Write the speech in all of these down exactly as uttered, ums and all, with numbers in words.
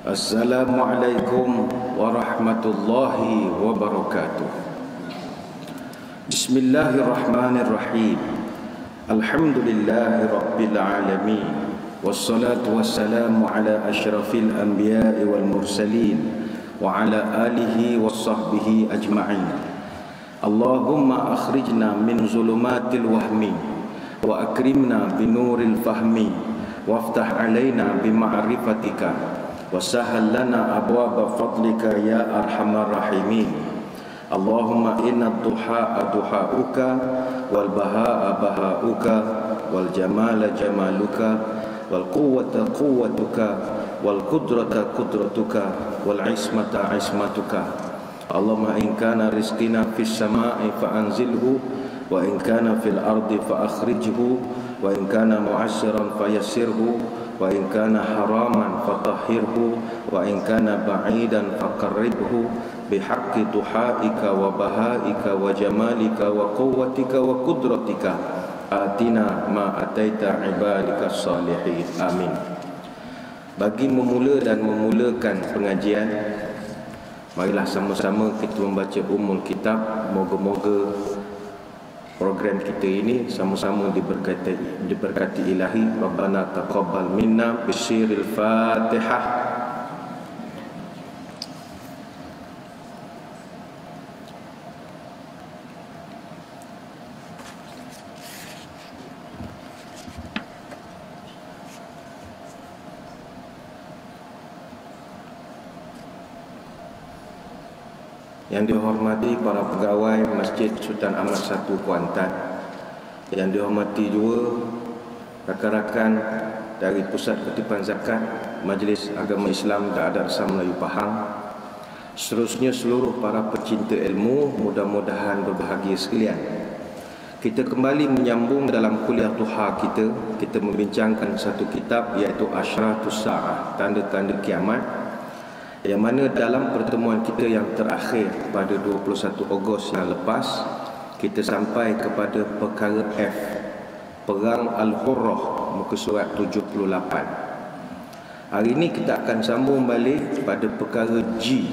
Assalamualaikum warahmatullahi wabarakatuh. Bismillahirrahmanirrahim. Alhamdulillahirabbil alamin. Wassalatu wassalamu ala asyrafil anbiya'i wal mursalin wa ala alihi washabbihi ajma'in. Allahumma akhrijna min zulumatil wahmi wa akrimna binuril fahmi waftah alaina bima'rifatika وسهل لنا أبواب فضلك يا أرحم الراحمين اللهم إن الضحاء ضحاؤك والبهاء بهاؤك والجمال جمالك والقوة قوتك والقدرة قدرتك والعصمة عصمتك اللهم إن كان رزقنا في السماء فأنزله وإن كان في الأرض فأخرجه وإن كان معسرا فيسره وإن كان حراما فطهره وإن كان بعيدا فقربه بحق ضحائك وبهائك وجمالك وقوتك وقدرتك آتنا ما أتيت عبادك الصالحين آمين. Bagi memula dan memulakan pengajian, marilah sama-sama kita membaca umul kitab. Moga-moga program kita ini sama-sama diberkati, diberkati ilahi. Rabbana taqabbal minna bisyiril fatihah. Yang dihormati para pegawai Masjid Sultan Ahmad satu Kuantan, yang dihormati juga rakan-rakan dari Pusat Kutipan Zakat Majlis Agama Islam Da'adar Sam Melayu Pahang, seterusnya seluruh para pecinta ilmu, mudah-mudahan berbahagia sekalian. Kita kembali menyambung dalam kuliah duha kita. Kita membincangkan satu kitab iaitu Asyratus Sa'ah, Tanda-Tanda Kiamat, yang mana dalam pertemuan kita yang terakhir pada dua puluh satu Ogos yang lepas, kita sampai kepada perkara F, Perang Al-Hurroh, muka surat tujuh puluh lapan. Hari ini kita akan sambung balik pada perkara G,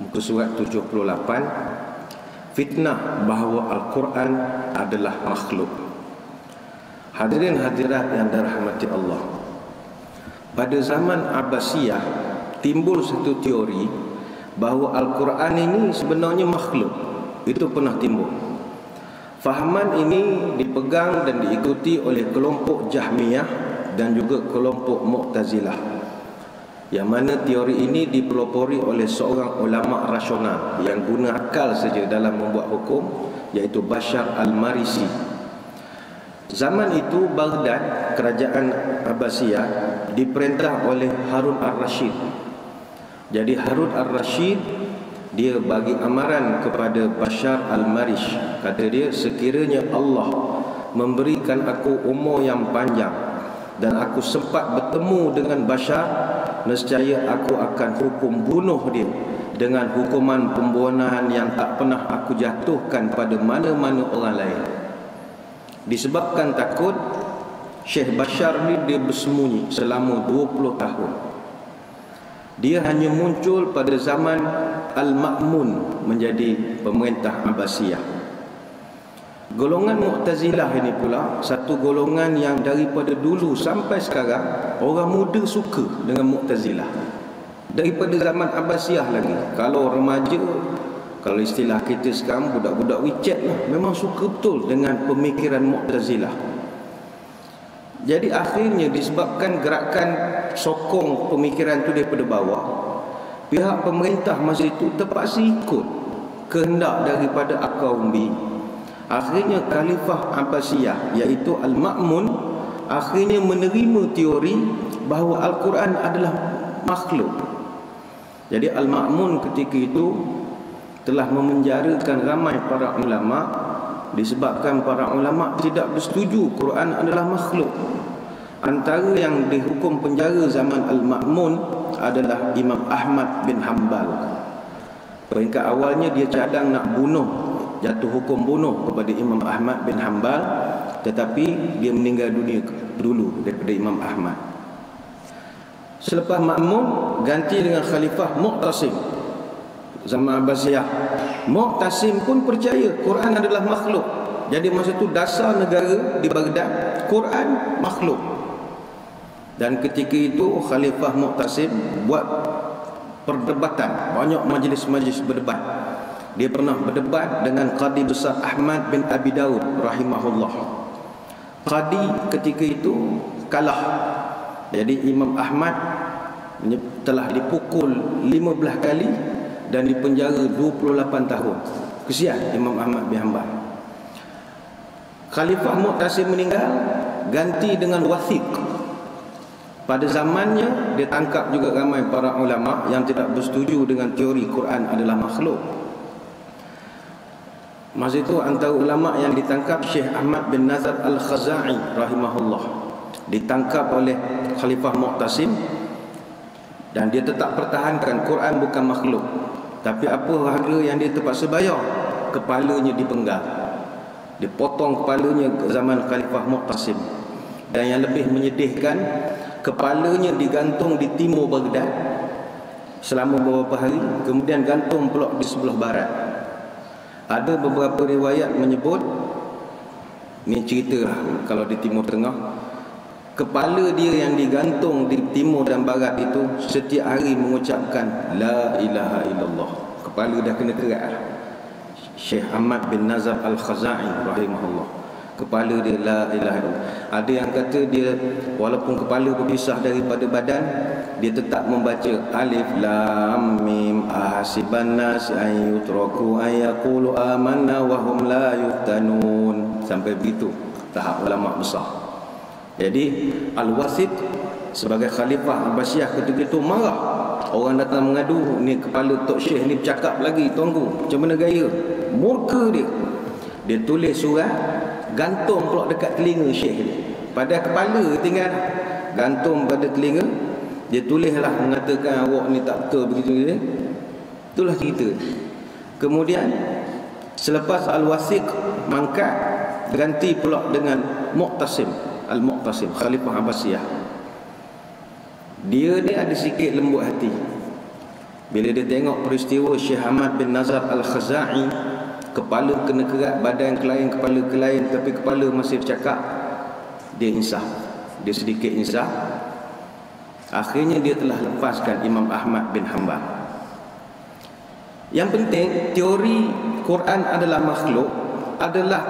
muka surat tujuh puluh lapan, fitnah bahawa Al-Quran adalah makhluk. Hadirin hadirat yang dirahmati Allah, pada zaman Abbasiyah timbul satu teori bahawa Al-Quran ini sebenarnya makhluk. Itu pernah timbul. Fahaman ini dipegang dan diikuti oleh kelompok Jahmiyah dan juga kelompok Mu'tazilah, yang mana teori ini dipelopori oleh seorang ulama rasional yang guna akal saja dalam membuat hukum, iaitu Bashar Al-Marisi. Zaman itu Baghdad, kerajaan Abbasiyah, diperintah oleh Harun Al-Rashid. Jadi Harun Al-Rashid dia bagi amaran kepada Bashar Al-Marish. Kata dia, sekiranya Allah memberikan aku umur yang panjang dan aku sempat bertemu dengan Bashar, nescaya aku akan hukum bunuh dia dengan hukuman pembunuhan yang tak pernah aku jatuhkan pada mana-mana orang lain. Disebabkan takut, Syekh Bashar ni dia bersembunyi selama dua puluh tahun. Dia hanya muncul pada zaman Al-Ma'mun menjadi pemerintah Abbasiyah. Golongan Mu'tazilah ini pula satu golongan yang daripada dulu sampai sekarang orang muda suka dengan Mu'tazilah. Daripada zaman Abbasiyah lagi. Kalau remaja, kalau istilah kita sekarang budak-budak WeChat lah, memang suka betul dengan pemikiran Mu'tazilah. Jadi akhirnya disebabkan gerakan sokong pemikiran itu daripada bawah, pihak pemerintah masa itu terpaksa ikut kehendak daripada akal umbi. Akhirnya Khalifah Abbasiyah iaitu Al-Ma'mun akhirnya menerima teori bahawa Al-Quran adalah makhluk. Jadi Al-Ma'mun ketika itu telah memenjarakan ramai para ulama' disebabkan para ulama' tidak bersetuju Quran adalah makhluk. Antara yang dihukum penjara zaman Al-Ma'mun adalah Imam Ahmad bin Hanbal. Peringkat awalnya dia cadang nak bunuh, jatuh hukum bunuh kepada Imam Ahmad bin Hanbal, tetapi dia meninggal dunia dulu daripada Imam Ahmad. Selepas Ma'mun ganti dengan Khalifah Mu'tasim zaman Abbasiyah. Mu'tasim pun percaya Quran adalah makhluk. Jadi masa tu dasar negara di Baghdad Quran makhluk. Dan ketika itu Khalifah Mu'tasim buat perdebatan, banyak majlis-majlis berdebat. Dia pernah berdebat dengan Qadi Besar Ahmad bin Abi Dawud rahimahullah. Qadi ketika itu kalah. Jadi Imam Ahmad telah dipukul lima belas kali dan dipenjara dua puluh lapan tahun. Kesian Imam Ahmad bin Hanbal. Khalifah Mu'tasim meninggal, ganti dengan Wathiq. Pada zamannya dia tangkap juga ramai para ulama yang tidak bersetuju dengan teori Quran adalah makhluk. Masa itu antara ulama yang ditangkap Syeikh Ahmad bin Nasr al-Khuza'i rahimahullah. Ditangkap oleh Khalifah Mu'tasim dan dia tetap pertahankan Quran bukan makhluk. Tapi apa harga yang dia terpaksa bayar? Kepalanya dipenggal, dipotong kepalanya zaman Khalifah Mu'tasim. Dan yang lebih menyedihkan, kepalanya digantung di timur Baghdad selama beberapa hari, kemudian gantung pula di sebelah barat. Ada beberapa riwayat menyebut, ni cerita kalau di Timur Tengah, kepala dia yang digantung di timur dan barat itu setiap hari mengucapkan La ilaha illallah. Kepala dah kena kerat. Syekh Ahmad bin Nasr al-Khuza'i rahimahullah, kepala dia La ilaha illallah. Ada yang kata dia walaupun kepala berpisah daripada badan, dia tetap membaca Alif Lam Mim. Ahasiban nas ay yutraku ay yaqulu amanna wa hum la yuftanun. Sampai begitu tahap ulama besar. Jadi Al-Wasid sebagai Khalifah Abbasiyah ketika itu marah. Orang datang mengadu, ni kepala Tok Syekh ni bercakap lagi, tunggu macam mana gaya. Murka dia. Dia tulis surat, gantung pula dekat telinga Syekh ni. Pada kepala tinggal gantung pada telinga. Dia tulislah mengatakan awak ni tak betul begitu dia. Itulah cerita. Kemudian selepas Al-Wasid mangkat, ganti pula dengan Mu'tasim. Al-Mu'tasim, Khalifah Abbasiyah. Dia ni ada sikit lembut hati. Bila dia tengok peristiwa Syekh Ahmad bin Nasr al-Khuza'i, kepala kena kerat, badan kelain, kepala kelain, tapi kepala masih bercakap, dia insaf. Dia sedikit insaf. Akhirnya dia telah lepaskan Imam Ahmad bin Hanbal. Yang penting, teori Quran adalah makhluk adalah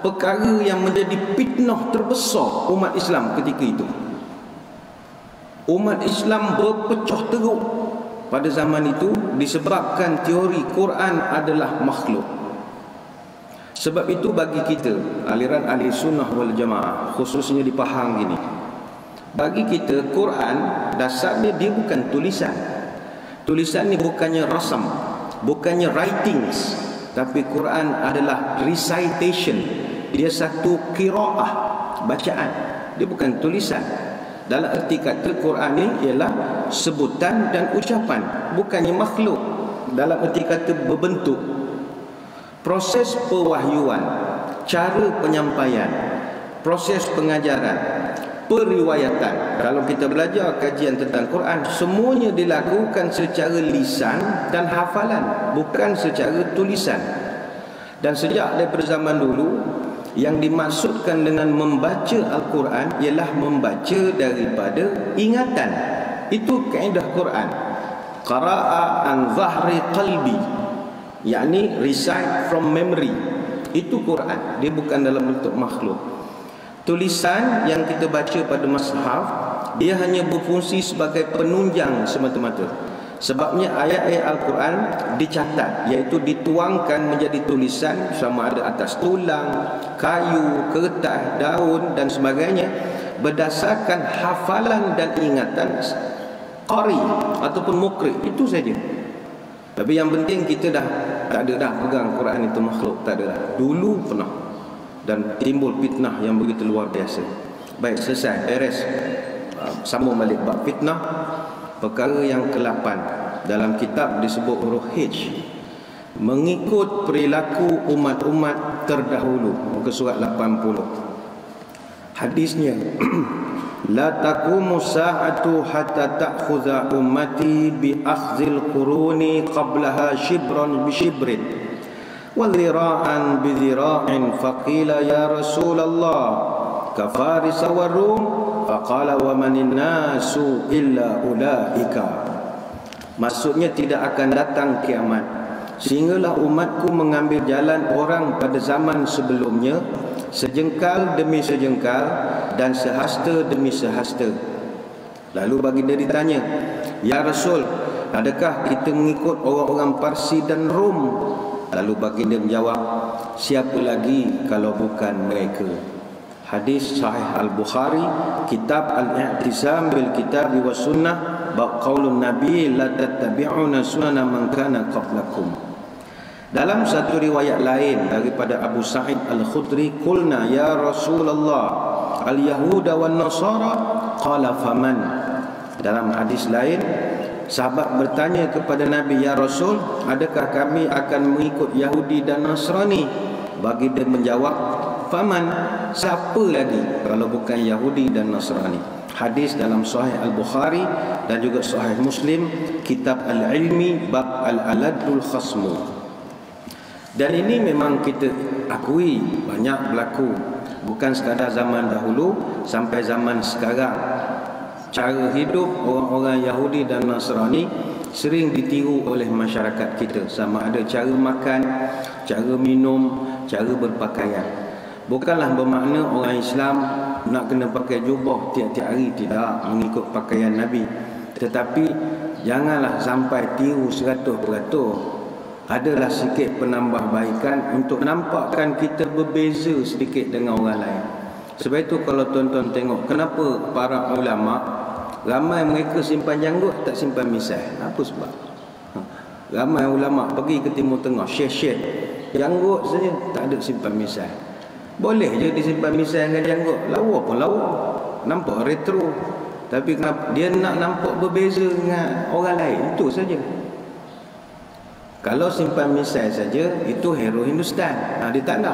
perkara yang menjadi fitnah terbesar umat Islam ketika itu. Umat Islam berpecah teruk pada zaman itu disebabkan teori Quran adalah makhluk. Sebab itu bagi kita aliran Ahlus Sunnah Wal Jamaah, khususnya di Pahang ini, bagi kita Quran dasarnya dia bukan tulisan. Tulisan ni bukannya rasam, bukannya writings, tapi Quran adalah recitation. Dia satu qiraah, bacaan. Dia bukan tulisan. Dalam erti kata Quran ini ialah sebutan dan ucapan, bukannya makhluk. Dalam erti kata berbentuk, proses pewahyuan, cara penyampaian, proses pengajaran, periwayatan. Kalau kita belajar kajian tentang Quran, semuanya dilakukan secara lisan dan hafalan, bukan secara tulisan. Dan sejak daripada zaman dulu, yang dimaksudkan dengan membaca Al-Quran ialah membaca daripada ingatan. Itu kaedah Quran. Qara'a an zahri qalbi, yakni recite from memory. Itu Quran. Dia bukan dalam bentuk makhluk. Tulisan yang kita baca pada mushaf, dia hanya berfungsi sebagai penunjang semata-mata. Sebabnya ayat-ayat Al-Quran dicatat, iaitu dituangkan menjadi tulisan sama ada atas tulang, kayu, kertas, daun dan sebagainya berdasarkan hafalan dan ingatan qari ataupun muqri. Itu saja. Tapi yang penting kita dah tak ada dah pegang Quran itu makhluk, tak ada dah. Dulu pernah dan timbul fitnah yang begitu luar biasa. Baik, selesai, beres. Sambung balik bab fitnah. Perkara yang kelapan dalam kitab disebut huruf H, mengikut perilaku umat-umat terdahulu. Muka surat lapan puluh. Hadisnya La taqumu sa'atu hatta ta'khudha ummati bi akhzil quruni qablaha shibran bi shibrin wa dhira'an bi dhira'in faqila ya Rasulullah ka Faris wa Rum faqala wa manin nasu illa ulaika. Maksudnya tidak akan datang kiamat sehinggalah umatku mengambil jalan orang pada zaman sebelumnya, sejengkal demi sejengkal dan sehasta demi sehasta. Lalu baginda ditanya, ya Rasul, adakah kita mengikut orang-orang Parsi dan Rom? Lalu baginda menjawab, siapa lagi kalau bukan mereka. Hadis Sahih Al-Bukhari, Kitab Al-I'tisam bil Kitab wa Sunnah, bab qaulun Nabi la tattabi'una sunana man kana qablakum. Dalam satu riwayat lain daripada Abu Sa'id Al-Khudri, qulna ya Rasulullah al-Yahuda wal-Nasara qala faman. Dalam hadis lain, sahabat bertanya kepada Nabi, ya Rasul, adakah kami akan mengikut Yahudi dan Nasrani? Baginda menjawab, faman, siapa lagi kalau bukan Yahudi dan Nasrani. Hadis dalam Sahih Al-Bukhari dan juga Sahih Muslim, Kitab Al-Ilmi, bab Al-Aladul Khasmu. Dan ini memang kita akui banyak berlaku, bukan sekadar zaman dahulu sampai zaman sekarang. Cara hidup orang-orang Yahudi dan Nasrani sering ditiru oleh masyarakat kita, sama ada cara makan, cara minum, cara berpakaian. Bukanlah bermakna orang Islam nak kena pakai jubah tiap-tiap hari, tidak, mengikut pakaian Nabi. Tetapi janganlah sampai tiru seratus peratus. Adalah sikit penambahbaikan untuk nampakkan kita berbeza sedikit dengan orang lain. Sebab itu kalau tuan-tuan tengok, kenapa para ulama ramai mereka simpan janggut tak simpan misai? Apa sebab? Ha. Ramai ulama pergi ke Timur Tengah, syekh-syekh, janggut saja tak ada simpan misai. Boleh je disimpan misai dengan janggut, lawa pun lawa, nampak retro. Tapi kenapa dia nak nampak berbeza dengan orang lain? Itu saja. Kalau simpan misai saja, itu hero Hindustan. Ha, dia tak nak.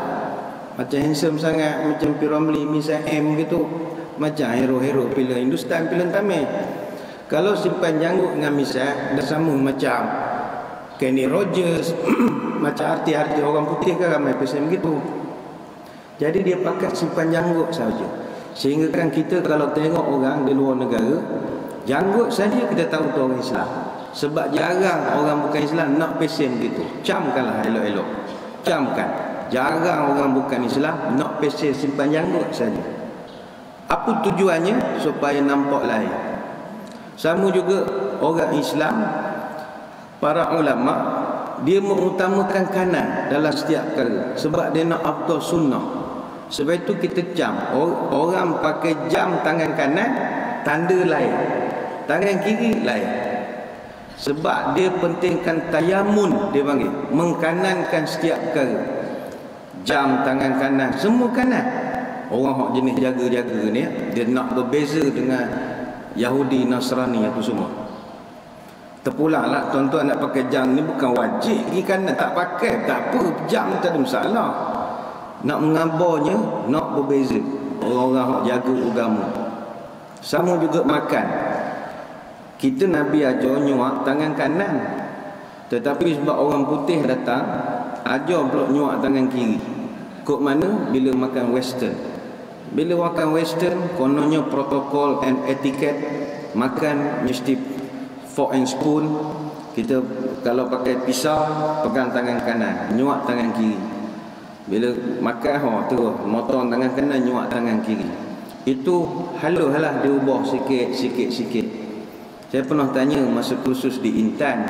Macam handsome sangat, macam Piramli, misai M gitu. Macam hero-hero pilihan Hindustan, pilihan Tamil. Kalau simpan janggut dengan misai, dah sama macam Kenny Rogers, macam arti-arti orang putih kan ramai P S M gitu. Jadi dia pakai simpan janggut saja. Sehingga kan kita kalau tengok orang di luar negara, janggut saja kita tahu tu orang Islam. Sebab jarang orang bukan Islam nak pesen gitu. Camkanlah elok-elok. Camkan. Jarang orang bukan Islam nak pesen simpan janggut saja. Apa tujuannya? Supaya nampak lain. Sama juga orang Islam, para ulama, dia mengutamakan kanan dalam setiap perkara. Sebab dia nak afdal sunnah. Sebab itu kita cam. Orang pakai jam tangan kanan, tanda lain. Tangan kiri lain. Sebab dia pentingkan tayamun, dia panggil, mengkanankan setiap perkara. Jam tangan kanan, semua kanan. Orang hak jenis jaga-jaga ni, dia nak berbeza dengan Yahudi, Nasrani apa semua. Terpulanglah tuan-tuan nak pakai jam ni, bukan wajib pergi kanan, tak pakai tak apa, jam tak ada masalah. Nak mengabarnya, nak berbeza. Orang-orang hak jaga agama. Sama juga makan. Kita Nabi ajar nyuak tangan kanan. Tetapi sebab orang putih datang, ajar pulak nyuak tangan kiri. Kok mana? Bila makan western. Bila makan western, kononnya protokol and etiquette. Makan mesti fork and spoon. Kita kalau pakai pisau, pegang tangan kanan, nyuak tangan kiri. Bila makan, oh, terus motong tangan kanan, nyuak tangan kiri. Itu halus-halus diubah sikit-sikit-sikit. Saya pernah tanya masa kursus di Intan,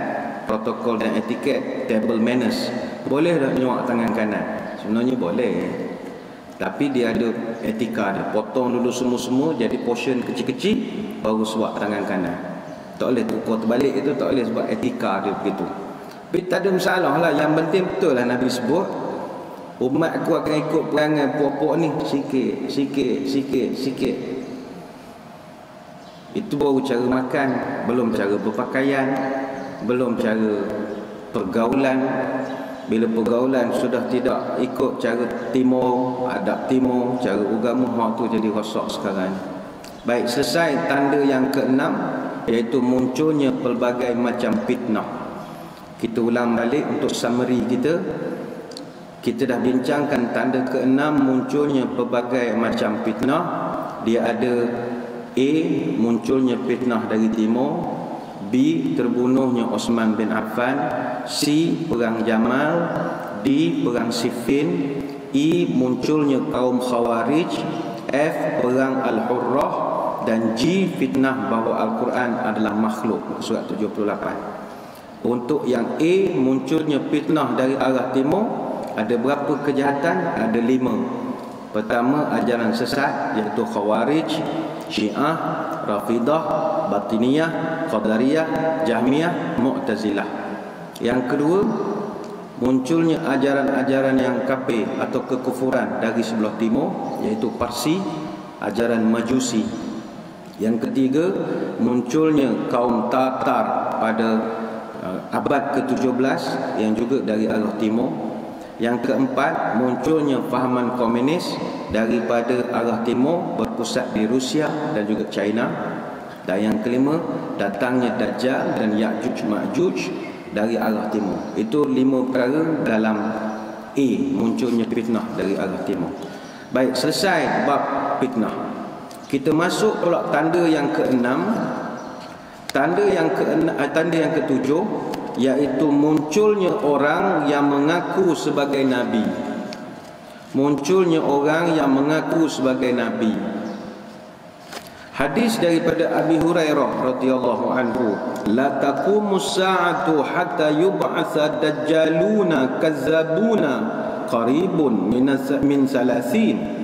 protokol dan etiket, table manners, boleh tak nyuak tangan kanan? Sebenarnya boleh, tapi dia ada etika dia. Potong dulu semua-semua jadi portion kecil-kecil, baru suap tangan kanan. Tak boleh tukar terbalik itu, tak boleh, sebab etika dia begitu. Tapi tak ada masalah lah. Yang penting betul lah Nabi sebut, umat aku akan ikut perangai puak-puak ni sikit, sikit, sikit, sikit. Itu baru cara makan, belum cara berpakaian, belum cara pergaulan. Bila pergaulan sudah tidak ikut cara timur, adab timur, cara agama, hak tu jadi rosak sekarang. Baik, selesai tanda yang keenam, iaitu munculnya pelbagai macam fitnah. Kita ulang balik untuk summary kita. Kita dah bincangkan tanda keenam munculnya pelbagai macam fitnah. Dia ada A, munculnya fitnah dari timur; B, terbunuhnya Osman bin Affan; C, perang Jamal; D, perang Siffin; E, munculnya kaum Khawarij; F, perang Al-Hurroh; dan G, fitnah bahawa Al-Quran adalah makhluk, surat tujuh puluh lapan. Untuk yang A, munculnya fitnah dari arah timur, ada berapa kejahatan? Ada lima. Pertama, ajaran sesat iaitu Khawarij, Syiah, Rafidah, Batiniyah, Qadariyah, Jahmiyah, Mu'tazilah. Yang kedua, munculnya ajaran-ajaran yang kafir atau kekufuran dari sebelah timur, iaitu Parsi, ajaran Majusi. Yang ketiga, munculnya kaum Tatar pada uh, abad ke tujuh belas yang juga dari arah timur. Yang keempat, munculnya fahaman komunis daripada arah timur, berpusat di Rusia dan juga China. Dan yang kelima, datangnya Dajjal dan Ya'juj Ma'juj dari arah timur. Itu lima perkara dalam A, munculnya fitnah dari arah timur. Baik, selesai bab fitnah. Kita masuk pula tanda yang keenam. Tanda yang keenam, tanda yang ketujuh, iaitu munculnya orang yang mengaku sebagai Nabi. Munculnya orang yang mengaku sebagai Nabi. Hadis daripada Abi Hurairah radhiyallahu anhu, la taqumus sa'atu hatta yub'atsa dajjaluna kazzabuna qaribun min salasin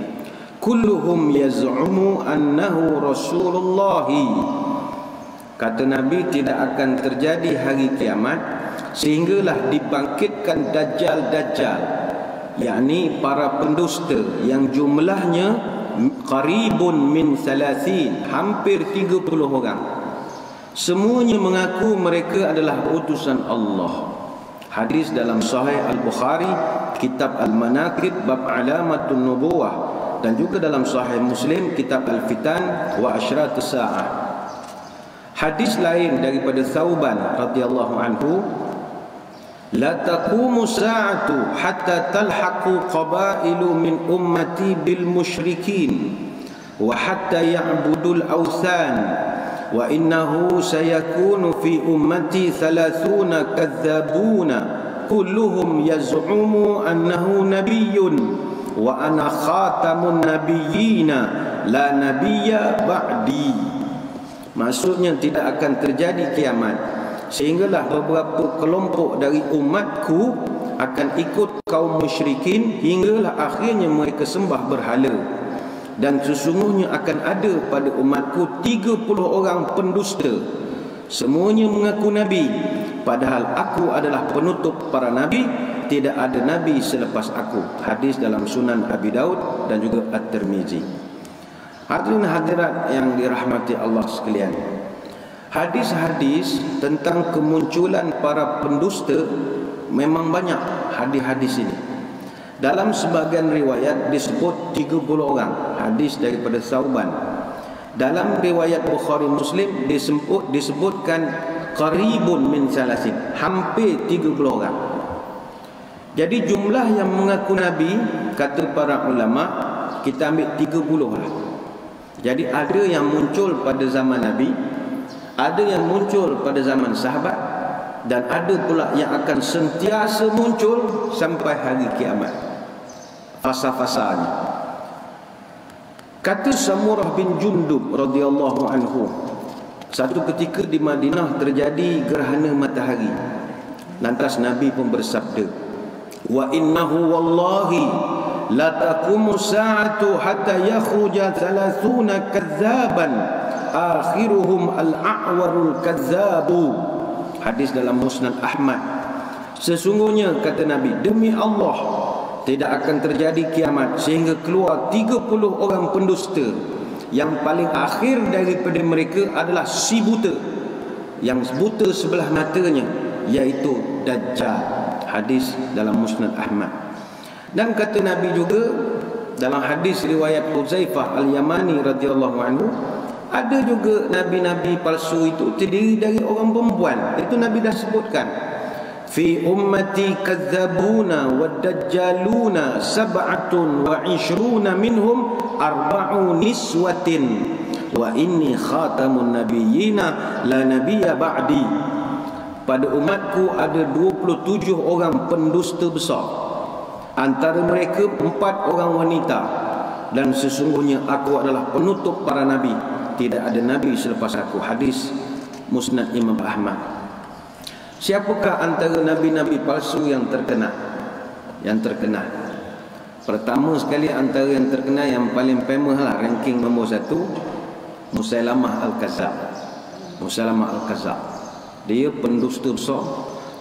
kulluhum yaz'umu annahu rasulullahi. Kata Nabi, tidak akan terjadi hari kiamat sehinggalah dibangkitkan dajjal-dajjal, yakni para pendusta yang jumlahnya qaribun min salasin, hampir tiga puluh orang. Semuanya mengaku mereka adalah utusan Allah. Hadis dalam Sahih Al-Bukhari, Kitab Al-Manaqib, Bab Alamatun Nubuwah, dan juga dalam Sahih Muslim, Kitab Al-Fitan wa Asyratus Sa'ah. Hadis lain daripada Sauban radhiyallahu anhu, la taqumu sa'atu hatta talhaqu qabailu min ummati bil musyrikin wa hatta ya'budul awthan wa innahu sayakunu fi ummati thalathuna kadzabuna kulluhum yaz'umu annahu nabiyyun wa ana khatamun nabiyyina la nabiyya ba'di. Maksudnya, tidak akan terjadi kiamat sehinggalah beberapa kelompok dari umatku akan ikut kaum musyrikin hinggalah akhirnya mereka sembah berhala. Dan sesungguhnya akan ada pada umatku tiga puluh orang pendusta, semuanya mengaku Nabi, padahal aku adalah penutup para Nabi, tidak ada Nabi selepas aku. Hadis dalam Sunan Abi Dawud dan juga At-Tirmizi. Hadirin hadirat yang dirahmati Allah sekalian, hadis-hadis tentang kemunculan para pendusta memang banyak. Hadis-hadis ini dalam sebahagian riwayat disebut tiga puluh orang, hadis daripada Sauban. Dalam riwayat Bukhari Muslim disebut, disebutkan qaribun min salasin, hampir tiga puluh orang. Jadi jumlah yang mengaku Nabi, kata para ulama, kita ambil tiga puluh lah. Jadi ada yang muncul pada zaman Nabi, ada yang muncul pada zaman sahabat, dan ada pula yang akan sentiasa muncul sampai hari kiamat. Fasa-fasanya. Kata Samurah bin Jundub radhiyallahu anhu, satu ketika di Madinah terjadi gerhana matahari. Lantas Nabi pun bersabda, wa innahu wallahi la taqumu sa'atu hatta yakhruja thalathuna kadzaban akhiruhum al-a'warul kadzabu. Hadis dalam Musnad Ahmad. Sesungguhnya, kata Nabi, demi Allah, tidak akan terjadi kiamat sehingga keluar tiga puluh orang pendusta, yang paling akhir daripada mereka adalah si buta, yang buta sebelah matanya, iaitu Dajjal. Hadis dalam Musnad Ahmad. Dan kata Nabi juga dalam hadis riwayat Huzaifah Al-Yamani radhiyallahu anhu, Ada juga nabi-nabi palsu itu terdiri dari orang perempuan. Itu Nabi dah sebutkan. Fi ummati kadzabuna wa dajjaluna sab'atun wa ishruna minhum arba'u niswatin wa inni khatamun nabiyyina la nabiyya ba'di. Pada umatku ada dua puluh tujuh orang pendusta besar, antara mereka empat orang wanita, dan sesungguhnya aku adalah penutup para nabi, tidak ada nabi selepas aku. Hadis Musnad Imam Ahmad. Siapakah antara nabi-nabi palsu yang terkenal? Yang terkenal pertama sekali, antara yang terkenal yang paling famous lah, ranking nombor satu, Musailamah Al-Kazab. Musailamah Al-Kazab, dia pendusta besar.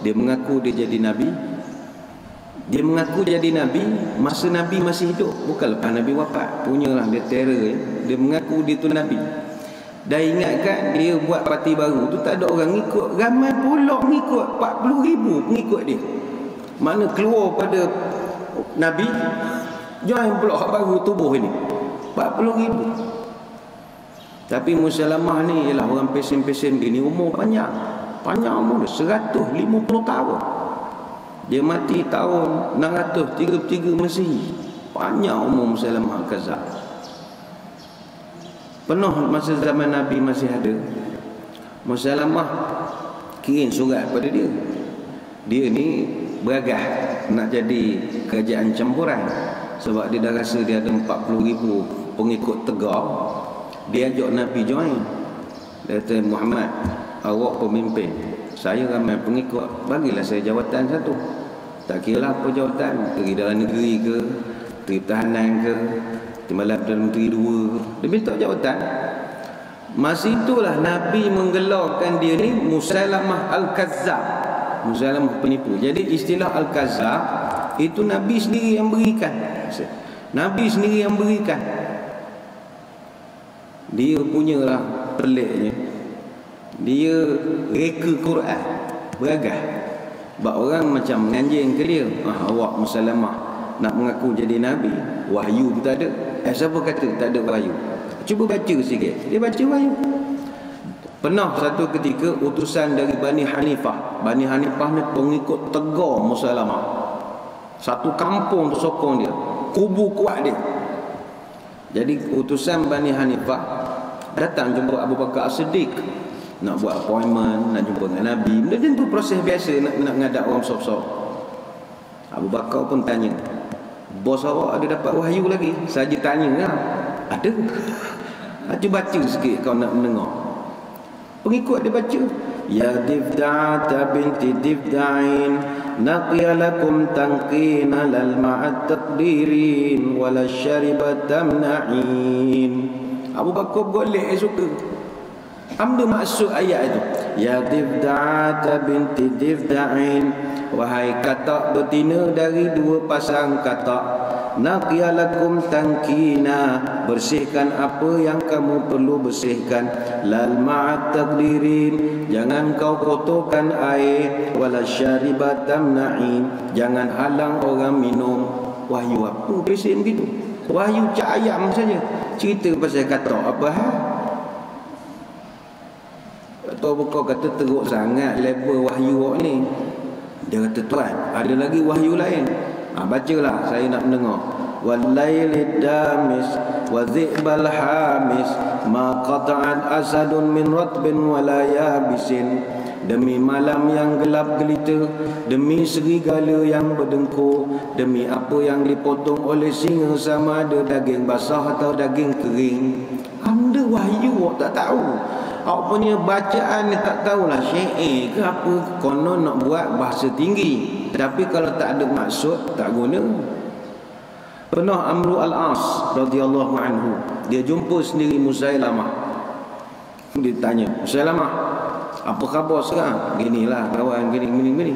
Dia mengaku dia jadi nabi. Dia mengaku dia jadi nabi masa Nabi masih hidup, bukan lepas Nabi wafat. Punyalah dia terror, eh? Dia mengaku dia tu nabi. Dah ingatkan dia buat parti baru tu, tak ada orang ikut, ramai pula mengikut, empat puluh ribu pengikut dia. Mana keluar pada Nabi, join pula baru tubuh ini empat puluh ribu. Tapi Musailamah ni ialah orang pesen-pesen begini, umur panjang. Panjang umur dia seratus lima puluh tahun. Dia mati tahun enam ratus tiga puluh tiga Masihi. Panjang umur Musailamah Al-Kazab. Penuh masa zaman Nabi masih ada. Musailamah kirim surat pada dia. Dia ni beragah nak jadi kerajaan campuran, sebab dia dah rasa dia ada empat puluh ribu pengikut tegar. Dia ajak Nabi join. Dia kata, Muhammad, awak pemimpin, saya ramai pengikut, bagilah saya jawatan satu. Tak kira lah apa jawatan, Menteri Dalam Negeri ke, Menteri Pertahanan ke, malah dalam menteri dua. Dia minta jawatan. Masa itulah Nabi menggelarkan dia ni Musailamah Al-Kazab, Musailamah penipu. Jadi istilah Al-Kazab itu Nabi sendiri yang berikan. Nabi sendiri yang berikan. Dia punyalah peliknya, dia reka Quran, beragah. Sebab orang macam menganjing ke dia, ah, awak Musailamah nak mengaku jadi Nabi, wahyu pun tak ada. Eh, siapa kata tak ada wahyu? Cuba baca sikit. Dia baca wahyu. Pernah satu ketika utusan dari Bani Hanifah. Bani Hanifah ni pengikut tegar Musailamah. Satu kampung sokong dia, kubu kuat dia. Jadi utusan Bani Hanifah datang jumpa Abu Bakar As-Siddiq, nak buat appointment, nak jumpa dengan Nabi. Benda tu proses biasa nak nak mengadap orang sop-sop. Abu Bakar pun tanya, bos awak ada dapat wahyu lagi? Saja tanya lah. Ada. Aku baca sikit kau nak mendengar. Pengikut dia baca. Ya difda'ata binti difda'in naqiya lakum tanqina lal ma'at taqdirin wala syaribat tamna'in. Abu Bakar golek eh, suka. Ambil maksud ayat itu. Ya difda'ata binti difda'in, wahai katak betina dari dua pasang katak, naqiya lakum tankina, bersihkan apa yang kamu perlu bersihkan, lal ma'at taqdirin, jangan kau kotorkan air, wala syaribat tamna'in, jangan halang orang minum. Wahyu apa pesen begitu? Wahyu cak ayam saja. Cerita pasal katak apa hal? Atau kau kata teruk sangat level wahyu awak ni. Dia kata, tuan, ada lagi wahyu lain. Ha, bacalah, saya nak mendengar. Wallailid damis wa dhi'bal hamis ma qata'at asadun min ratbin wala yabisin, demi malam yang gelap gelita, demi serigala yang berdengkur, demi apa yang dipotong oleh singa sama ada daging basah atau daging kering. Anda wahyu awak tak tahu. Awak punya bacaan ni tak tahulah syair ke apa, konon nak buat bahasa tinggi, tapi kalau tak ada maksud tak guna. Pernah Amru Al-As radhiyallahu anhu, dia jumpa sendiri Musailamah. Dia tanya, Musailamah, apa khabar sekarang? Ginilah kawan, gini gini gini.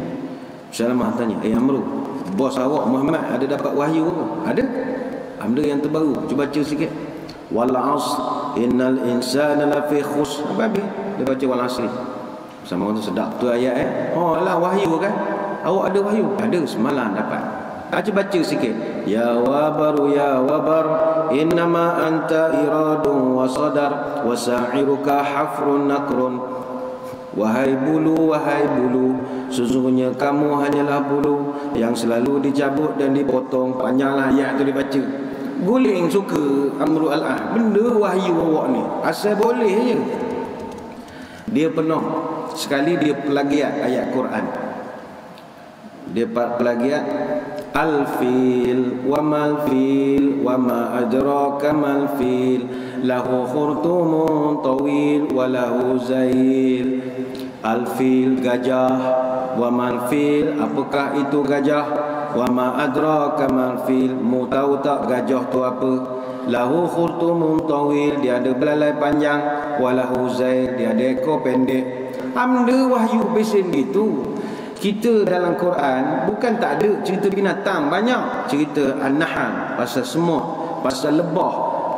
Musailamah tanya, eh Amru, bos awak Muhammad ada dapat wahyu ke? Ada. Amru yang terbaru, cuba baca sikit. Wal 'asr innal insana lafi khusr. Babi dia baca wal asri. Sama orang tu sedap tu ayat eh. Oh lah wahyu kan? Awak ada wahyu? Ada, semalam dapat. Baca baca sikit. Ya wabaru ya wabar innama anta iradun wa sadar wa sa'iruka hafrun nakrun. Wahai bulu, wahai bulu, sesungguhnya kamu hanyalah bulu yang selalu dicabut dan dipotong. Panjanglah ayat tu dibaca. Guling suka Amru Al-As. Benda wahyu awak ni asal boleh je. Dia penuh. Sekali dia plagiat ayat Quran. Dia plagiat Al-fil wa mal-fil wa ma adraka mal-fil lahu khurtumun tawil wa lahu zail. Al-fil gajah, wa mal-fil apakah itu gajah, wa ma adraka mal-fil mu tahu tak gajah tu apa, lahu khurtumun tawil dia ada belalai panjang, wa lahu zail dia ada ekor pendek. Amda wahyu pesen gitu. Kita dalam Quran bukan tak ada cerita binatang, banyak cerita an-nahl, pasal semut, pasal lebah,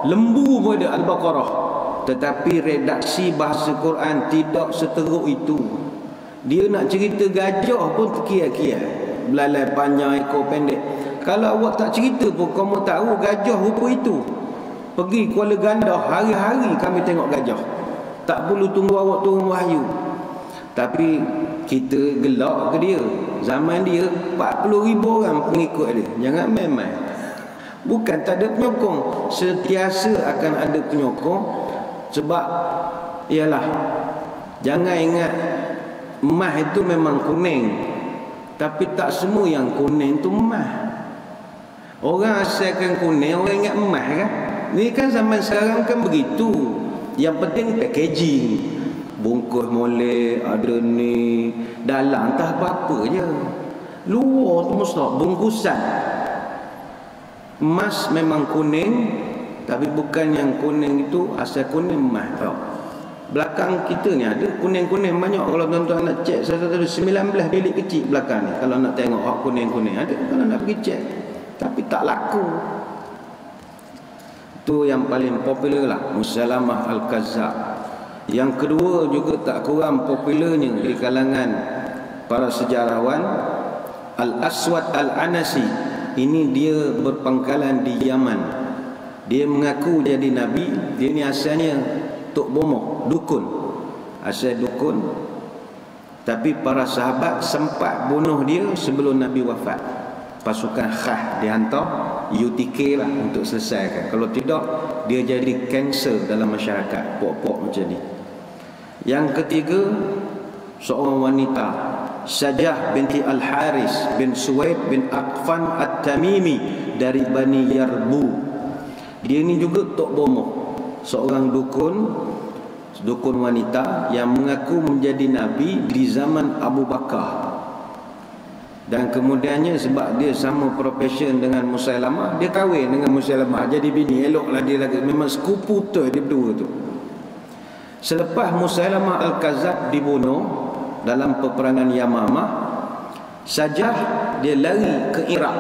lembu pun ada Al-Baqarah. Tetapi redaksi bahasa Quran tidak seteruk itu. Dia nak cerita gajah pun terkiai-kiai, belalai panjang, ekor pendek. Kalau awak tak cerita pun kamu tahu gajah rupa itu. Pergi Kuala Gandah hari-hari kami tengok gajah. Tak perlu tunggu awak turun wahyu. Tapi kita gelak ke dia. Zaman dia empat puluh ribu orang pengikut dia. Jangan main-main. Bukan tak ada penyokong, sentiasa akan ada penyokong. Sebab ialah, jangan ingat mah itu memang kuning, tapi tak semua yang kuning tu mah. Orang asalkan kuning, orang ingat mah kan. Ni kan zaman sekarang kan begitu. Yang penting packaging, bungkus molek, ada ni, dalam entah apa-apa je. Luar tu mustahak, bungkusan. Emas memang kuning, tapi bukan yang kuning itu asal kuning emas tau. Belakang kita ni ada kuning-kuning banyak. Kalau tuan-tuan nak cek, saya ada sembilan belas bilik kecil belakang ni. Kalau nak tengok oh, kuning-kuning ada, kalau nak pergi cek. Tapi tak laku. Itu yang paling popular lah, Musailamah Al-Kazab. Yang kedua juga tak kurang popularnya di kalangan para sejarawan, Al-Aswad Al-Anasi. Ini dia berpangkalan di Yaman. Dia mengaku jadi Nabi. Dia ni asalnya Tok Bomoh, dukun. Asal dukun. Tapi para sahabat sempat bunuh dia sebelum Nabi wafat. Pasukan Khah dihantar U T K lah untuk selesaikan. Kalau tidak, dia jadi kanser dalam masyarakat. Pok-pok macam ni. Yang ketiga, seorang wanita, Sajah binti Al-Haris bin Suwaid bin Aqfan At-Tamimi dari Bani Yarbu. Dia ni juga Tok Bomoh, seorang dukun, dukun wanita yang mengaku menjadi Nabi di zaman Abu Bakar. Dan kemudiannya sebab dia sama profession dengan Musailamah, dia kahwin dengan Musailamah, jadi bini. Eloklah dia lagi. Memang sekupu betul dia berdua tu. Selepas Musailamah Al-Kazab dibunuh dalam peperangan Yamamah, Sajah dia lari ke Iraq.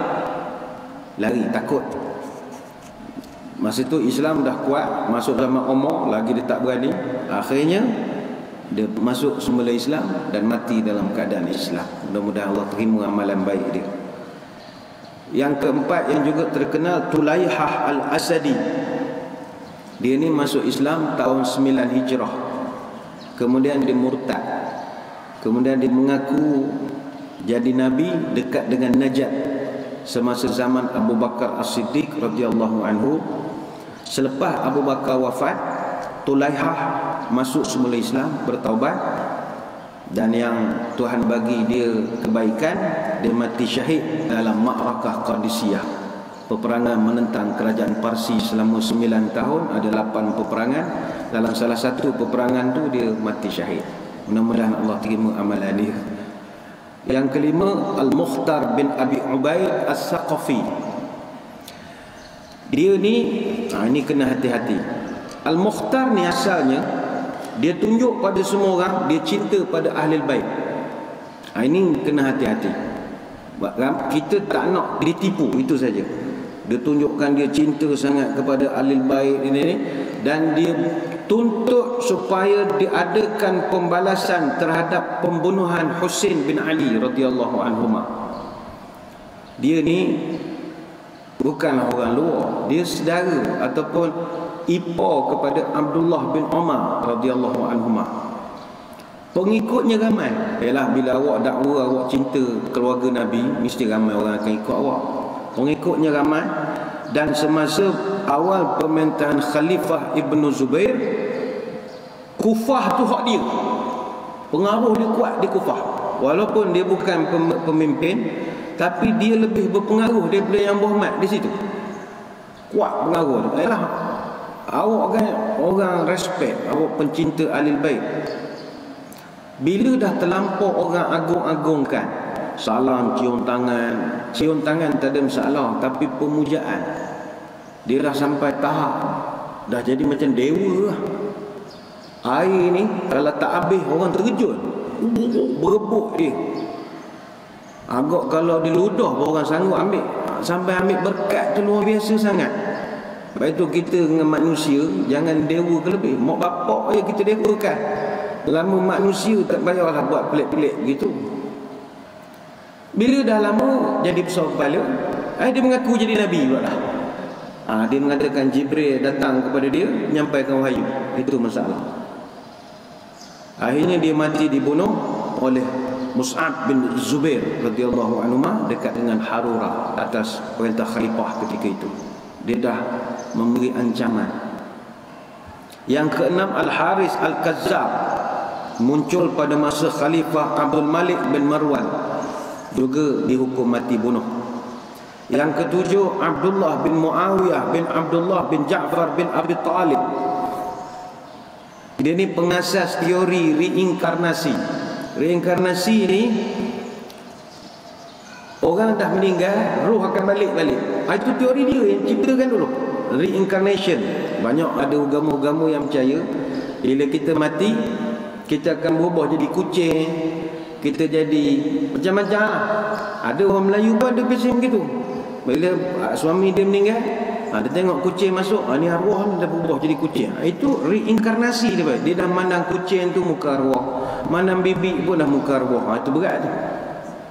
Lari takut. Masa tu Islam dah kuat, masuk zaman Umar, lagi dia tak berani. Akhirnya dia masuk semula Islam dan mati dalam keadaan Islam. Mudah-mudahan Allah terima amalan baik dia. Yang keempat yang juga terkenal, Tulaihah Al-Asadi. Dia ni masuk Islam tahun sembilan Hijrah. Kemudian dia murtad. Kemudian dia mengaku jadi Nabi dekat dengan Najaf semasa zaman Abu Bakar As-Siddiq radhiyallahu anhu. Selepas Abu Bakar wafat, Tulaihah masuk semula Islam, bertaubat, dan yang Tuhan bagi dia kebaikan, dia mati syahid dalam Ma'rakah Qadiyah, peperangan menentang kerajaan Parsi selama sembilan tahun, ada lapan peperangan. Dalam salah satu peperangan tu dia mati syahid. Mudah-mudahan Allah terima amalan dia. Yang kelima, Al-Mukhtar bin Abi Ubaid As-Saqafi. Dia ni ha, ini kena hati-hati. Al-Mukhtar ni asalnya dia tunjuk pada semua orang dia cinta pada Ahlul Bait. Ha, ini kena hati-hati. Kita tak nak ditipu, itu saja. Dia tunjukkan dia cinta sangat kepada Ahlul Bait ini, dan dia tuntut supaya diadakan pembalasan terhadap pembunuhan Husain bin Ali radhiyallahu anhuma. Dia ni bukanlah orang luar, dia saudara ataupun ipar kepada Abdullah bin Umar radhiyallahu anhuma. Pengikutnya ramai. Yalah, bila awak dakwa awak cinta keluarga Nabi, mesti ramai orang akan ikut awak. Pengikutnya ramai. Dan semasa awal pemerintahan Khalifah Ibn Zubair, Kufah tu hak dia, pengaruh dia kuat di Kufah. Walaupun dia bukan pemimpin, tapi dia lebih berpengaruh daripada yang berhormat di situ. Kuat pengaruh. Yalah, awak kan orang respect, awak pencinta Ahlul Bait. Bila dah terlampau orang agung-agungkan, salam, cium tangan, cium tangan tak ada masalah, tapi pemujaan dia dah sampai tahap dah jadi macam dewa lah. Air ni kalau tak habis orang terjun berebut dia, agak kalau diludah orang sanggup ambil, sampai ambil berkat tu luar biasa sangat. Sebab itu kita dengan manusia jangan dewa ke lebih. Mak bapak je kita dewakan, lama manusia tak payahlah buat pelik-pelik gitu. Bila dah lama jadi besar kepala, eh, dia mengaku jadi Nabi pula dah. Ha, dia mengatakan Jibril datang kepada dia, menyampaikan wahyu. Itu masalah. Akhirnya dia mati dibunuh oleh Mus'ab bin Zubair radhiyallahu anhuma dekat dengan Harurah atas perintah khalifah ketika itu. Dia dah memberi ancaman. Yang keenam, Al-Haris Al-Kazab muncul pada masa Khalifah Abdul Malik bin Marwan, juga dihukum mati bunuh. Yang ketujuh, Abdullah bin Muawiyah bin Abdullah bin Ja'far bin Abi Talib. Dia ni pengasas teori reinkarnasi. Reinkarnasi ni orang dah meninggal, roh akan balik-balik. Itu teori dia yang ciptakan dulu, reincarnation. Banyak ada agama-agama yang percaya bila kita mati kita akan berubah jadi kucing, kita jadi macam-macam. Ada orang Melayu pun ada pesen begitu. Bila suami dia meninggal, ha, dia tengok kucing masuk, ha, ni arwah ni dah berubah jadi kucing. Ha, itu reinkarnasi dia. Dia dah mandang kucing tu muka arwah, mandang bibik pun dah muka arwah. Ha, itu berat tu.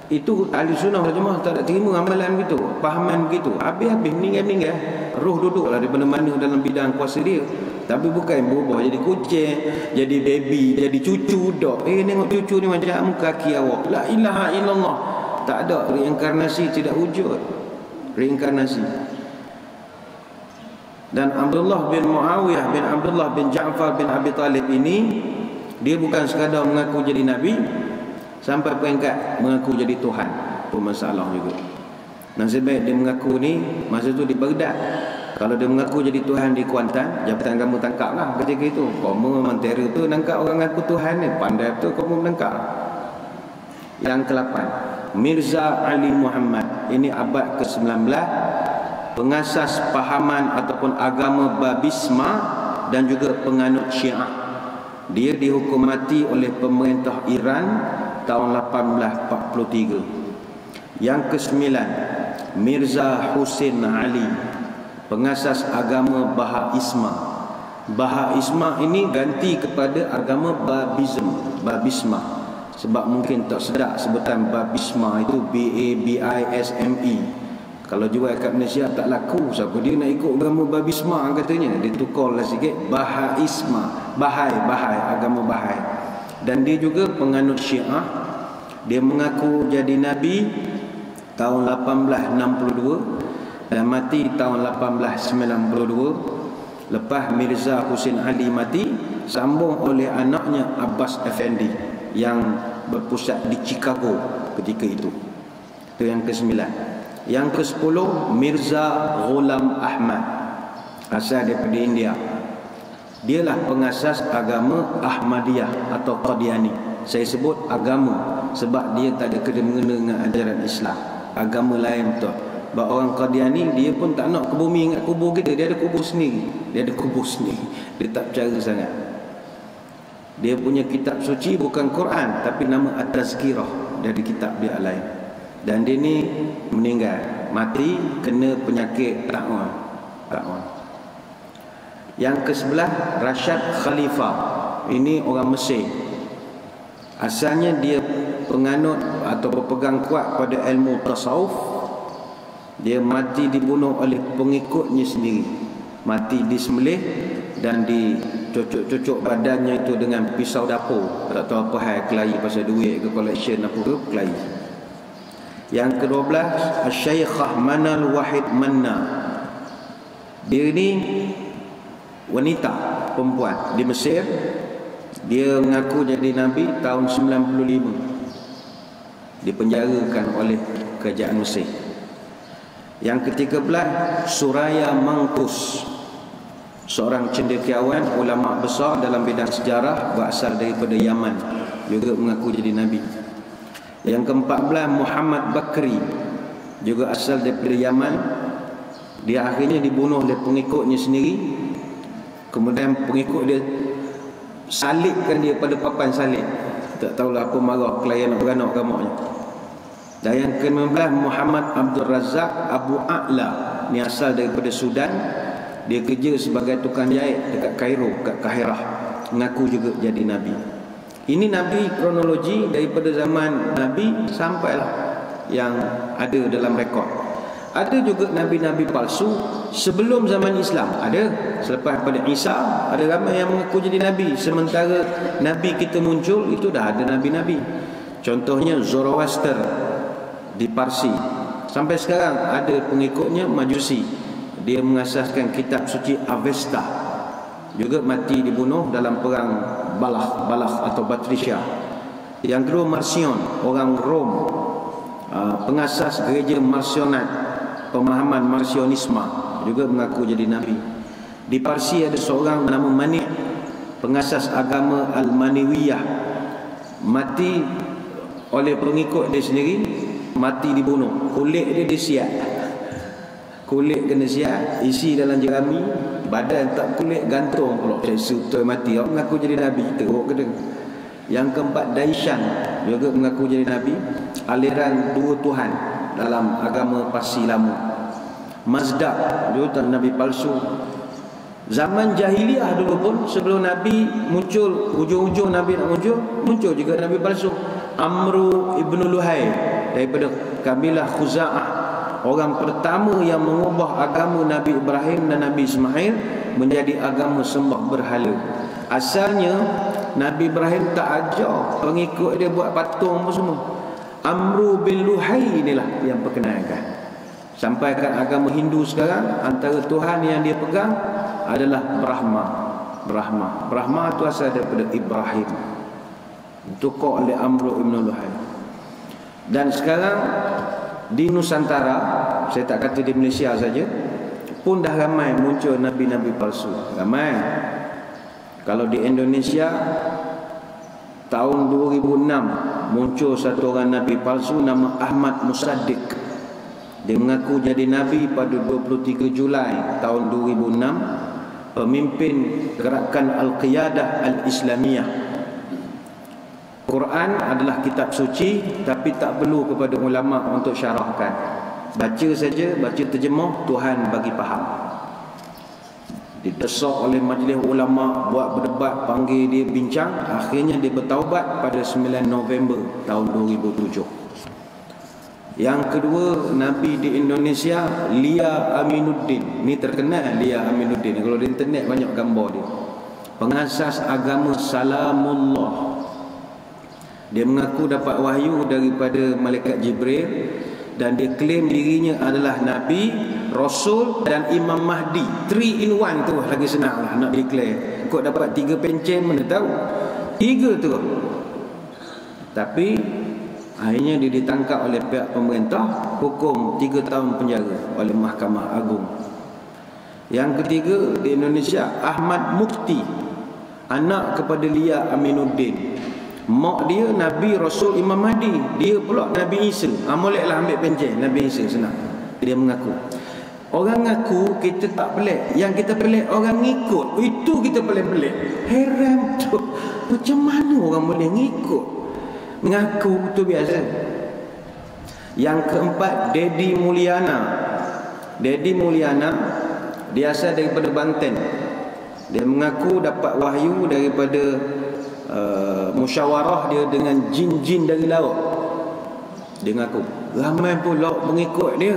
Itu Ahlus Sunnah Wal Jamaah tak ada terima amalan begitu, pahaman begitu. Habis-habis meninggal-meninggal, roh duduklah daripada mana dalam bidang kuasa dia. Tapi bukan berubah jadi kucing, jadi baby, jadi cucu dok. Eh, tengok cucu ni macam muka kaki awak. La ilaha illallah. Tak ada, reinkarnasi tidak wujud. Reinkarnasi. Dan Abdullah bin Muawiyah bin Abdullah bin Ja'far bin Abi Talib ini, dia bukan sekadar mengaku jadi Nabi, sampai peringkat mengaku jadi Tuhan. Bermasalah juga. Nasib baik dia mengaku ni masa tu di Baghdad. Kalau dia mengaku jadi Tuhan di Kuantan, jabatan kamu tangkap lah ketika itu. Kamu memang teror tu, nangkap orang mengaku Tuhan ni. Pandai tu kamu menangkap. Yang kelapan, Mirza Ali Muhammad. Ini abad ke sembilan belas. Pengasas pahaman ataupun agama Babisma dan juga penganut Syiah. Dia dihukum mati oleh pemerintah Iran tahun lapan belas empat puluh tiga. Yang kesembilan, Mirza Hussein Ali, pengasas agama Bahaisma. Bahaisma ini ganti kepada agama Babism, Babisma. Sebab mungkin tak sedap sebutan Babisma itu, B A B I S M E. Kalau jual kat Malaysia tak laku. Siapa dia nak ikut agama Babisma katanya. Dia tukarlah sikit Bahaisma. Bahai, Bahai, agama Bahai. Dan dia juga penganut Syiah. Dia mengaku jadi Nabi tahun lapan belas enam puluh dua dan mati tahun lapan belas sembilan puluh dua. Lepas Mirza Hussein Ali mati, sambung oleh anaknya Abbas Effendi yang berpusat di Chicago ketika itu. Itu yang kesembilan. Yang kesepuluh, Mirza Ghulam Ahmad, asal daripada India. Dialah pengasas agama Ahmadiyah atau Qadiyani. Saya sebut agama sebab dia tak ada kena-mengena dengan ajaran Islam. Agama lain betul. Sebab orang Qadiyani dia pun tak nak kebumi ingat kubur kita. Dia ada kubur sendiri. Dia ada kubur sendiri. Dia tak percaya sangat. Dia punya kitab suci bukan Quran, tapi nama At-Tazkirah dari kitab dia lain. Dan dia ni meninggal, mati kena penyakit ta'un. Ta'un. Yang kesebelah, Rashid Khalifah. Ini orang Mesir. Asalnya dia penganut atau berpegang kuat pada ilmu tasawuf. Dia mati dibunuh oleh pengikutnya sendiri, mati disembelih dan dicocok-cocok badannya itu dengan pisau dapur. Tak tahu apa hal, kelahi pasal duit ke, collection apa ke, kelahi. Yang kedua belas, Syeikh Ahmad Wahid Manna. Dia ni wanita, perempuan di Mesir. Dia mengaku jadi Nabi tahun sembilan puluh lima. Dipenjarakan oleh kerajaan Mesir. Yang ketiga belah, Suraya Mangkus, seorang cendekiawan, ulama besar dalam bidang sejarah, berasal daripada Yaman, juga mengaku jadi Nabi. Yang keempat belah, Muhammad Bakri, juga asal daripada Yaman. Dia akhirnya dibunuh oleh pengikutnya sendiri. Kemudian pengikut dia salibkan dia pada papan salib. Tak tahulah apa marah klien beranak gamoknya. Dan yang ke-enam belas, Muhammad Abdul Razak Abu A'la. Ni asal daripada Sudan. Dia kerja sebagai tukang jahit dekat Kairo, dekat Kahirah. Mengaku juga jadi Nabi. Ini Nabi kronologi daripada zaman Nabi sampailah yang ada dalam rekod. Ada juga Nabi-Nabi palsu sebelum zaman Islam. Ada. Selepas pada Isa, ada ramai yang mengaku jadi Nabi. Sementara Nabi kita muncul, itu dah ada Nabi-Nabi. Contohnya Zoroaster di Parsi. Sampai sekarang ada pengikutnya Majusi. Dia mengasaskan kitab suci Avesta. Juga mati dibunuh dalam perang Balah, Balah atau Batrisha. Yang kedua, Marcion, orang Rom. Pengasas gereja Marcionat, pemahaman Marcionisme, juga mengaku jadi Nabi. Di Parsi ada seorang bernama Mani, pengasas agama Al-Maniwiyah, mati oleh pengikut dia sendiri, mati dibunuh. Kulit dia disiat, kulit kena siat, isi dalam jerami, badan tak kulit, gantung pulak, sudah mati. Orang mengaku jadi Nabi, teruk kena. Yang keempat, Daishan, juga mengaku jadi Nabi. Aliran dua Tuhan dalam agama Parsi lama. Mazdak, juga Nabi palsu. Zaman jahiliah dulu pun, sebelum Nabi muncul, hujung-hujung Nabi nak muncul, muncul juga Nabi palsu. Amru Ibn Luhai, daripada kabilah Khuza'ah, orang pertama yang mengubah agama Nabi Ibrahim dan Nabi Ismail menjadi agama sembah berhala. Asalnya Nabi Ibrahim tak ajar pengikut dia buat patung apa semua. Amru bin Luhai inilah yang perkenalkan. Sampaikan agama Hindu sekarang, antara Tuhan yang dia pegang adalah Brahma. Brahma. Brahma itu asal daripada Ibrahim. Ditukar oleh Amru Ibn Luhai. Dan sekarang di Nusantara, saya tak kata di Malaysia saja, pun dah ramai muncul nabi-nabi palsu. Ramai. Kalau di Indonesia tahun dua ribu enam muncul satu orang Nabi palsu nama Ahmad Musaddiq. Dia mengaku jadi Nabi pada dua puluh tiga Julai tahun dua ribu enam. Pemimpin gerakan Al-Qiyadah Al-Islamiyah. Quran adalah kitab suci, tapi tak perlu kepada ulama untuk syarahkan. Baca saja, baca terjemah, Tuhan bagi faham. Didesak oleh majlis ulama, buat berdebat, panggil dia bincang. Akhirnya dia bertaubat pada sembilan November tahun dua ribu tujuh. Yang kedua Nabi di Indonesia, Lia Aminuddin. Ni terkenal Lia Aminuddin. Kalau di internet banyak gambar dia. Pengasas agama Salamullah. Dia mengaku dapat wahyu daripada Malaikat Jibril. Dan dia claim dirinya adalah Nabi, Rasul dan Imam Mahdi. Three in one tu lagi senang lah nak declare. Kau dapat tiga pencen mana tahu. Tiga tu. Tapi akhirnya dia ditangkap oleh pihak pemerintah. Hukum tiga tahun penjara oleh Mahkamah Agung. Yang ketiga di Indonesia, Ahmad Mukti, anak kepada Lia Aminuddin. Mak dia Nabi, Rasul, Imam Mahdi. Dia pula Nabi Isa. Amoleklah ambil pencen Nabi Isa senang. Dia mengaku. Orang ngaku kita tak pelik. Yang kita pelik orang ngikut. Itu kita pelik-pelik. Heran tu. Macam mana orang boleh ngikut? Ngaku tu biasa. Yang keempat, Dedi Mulyana. Dedi Mulyana, dia asal daripada Banten. Dia mengaku dapat wahyu daripada Uh, musyawarah dia dengan jin-jin dari laut. Dia ngaku ramai pun laut pengikut dia.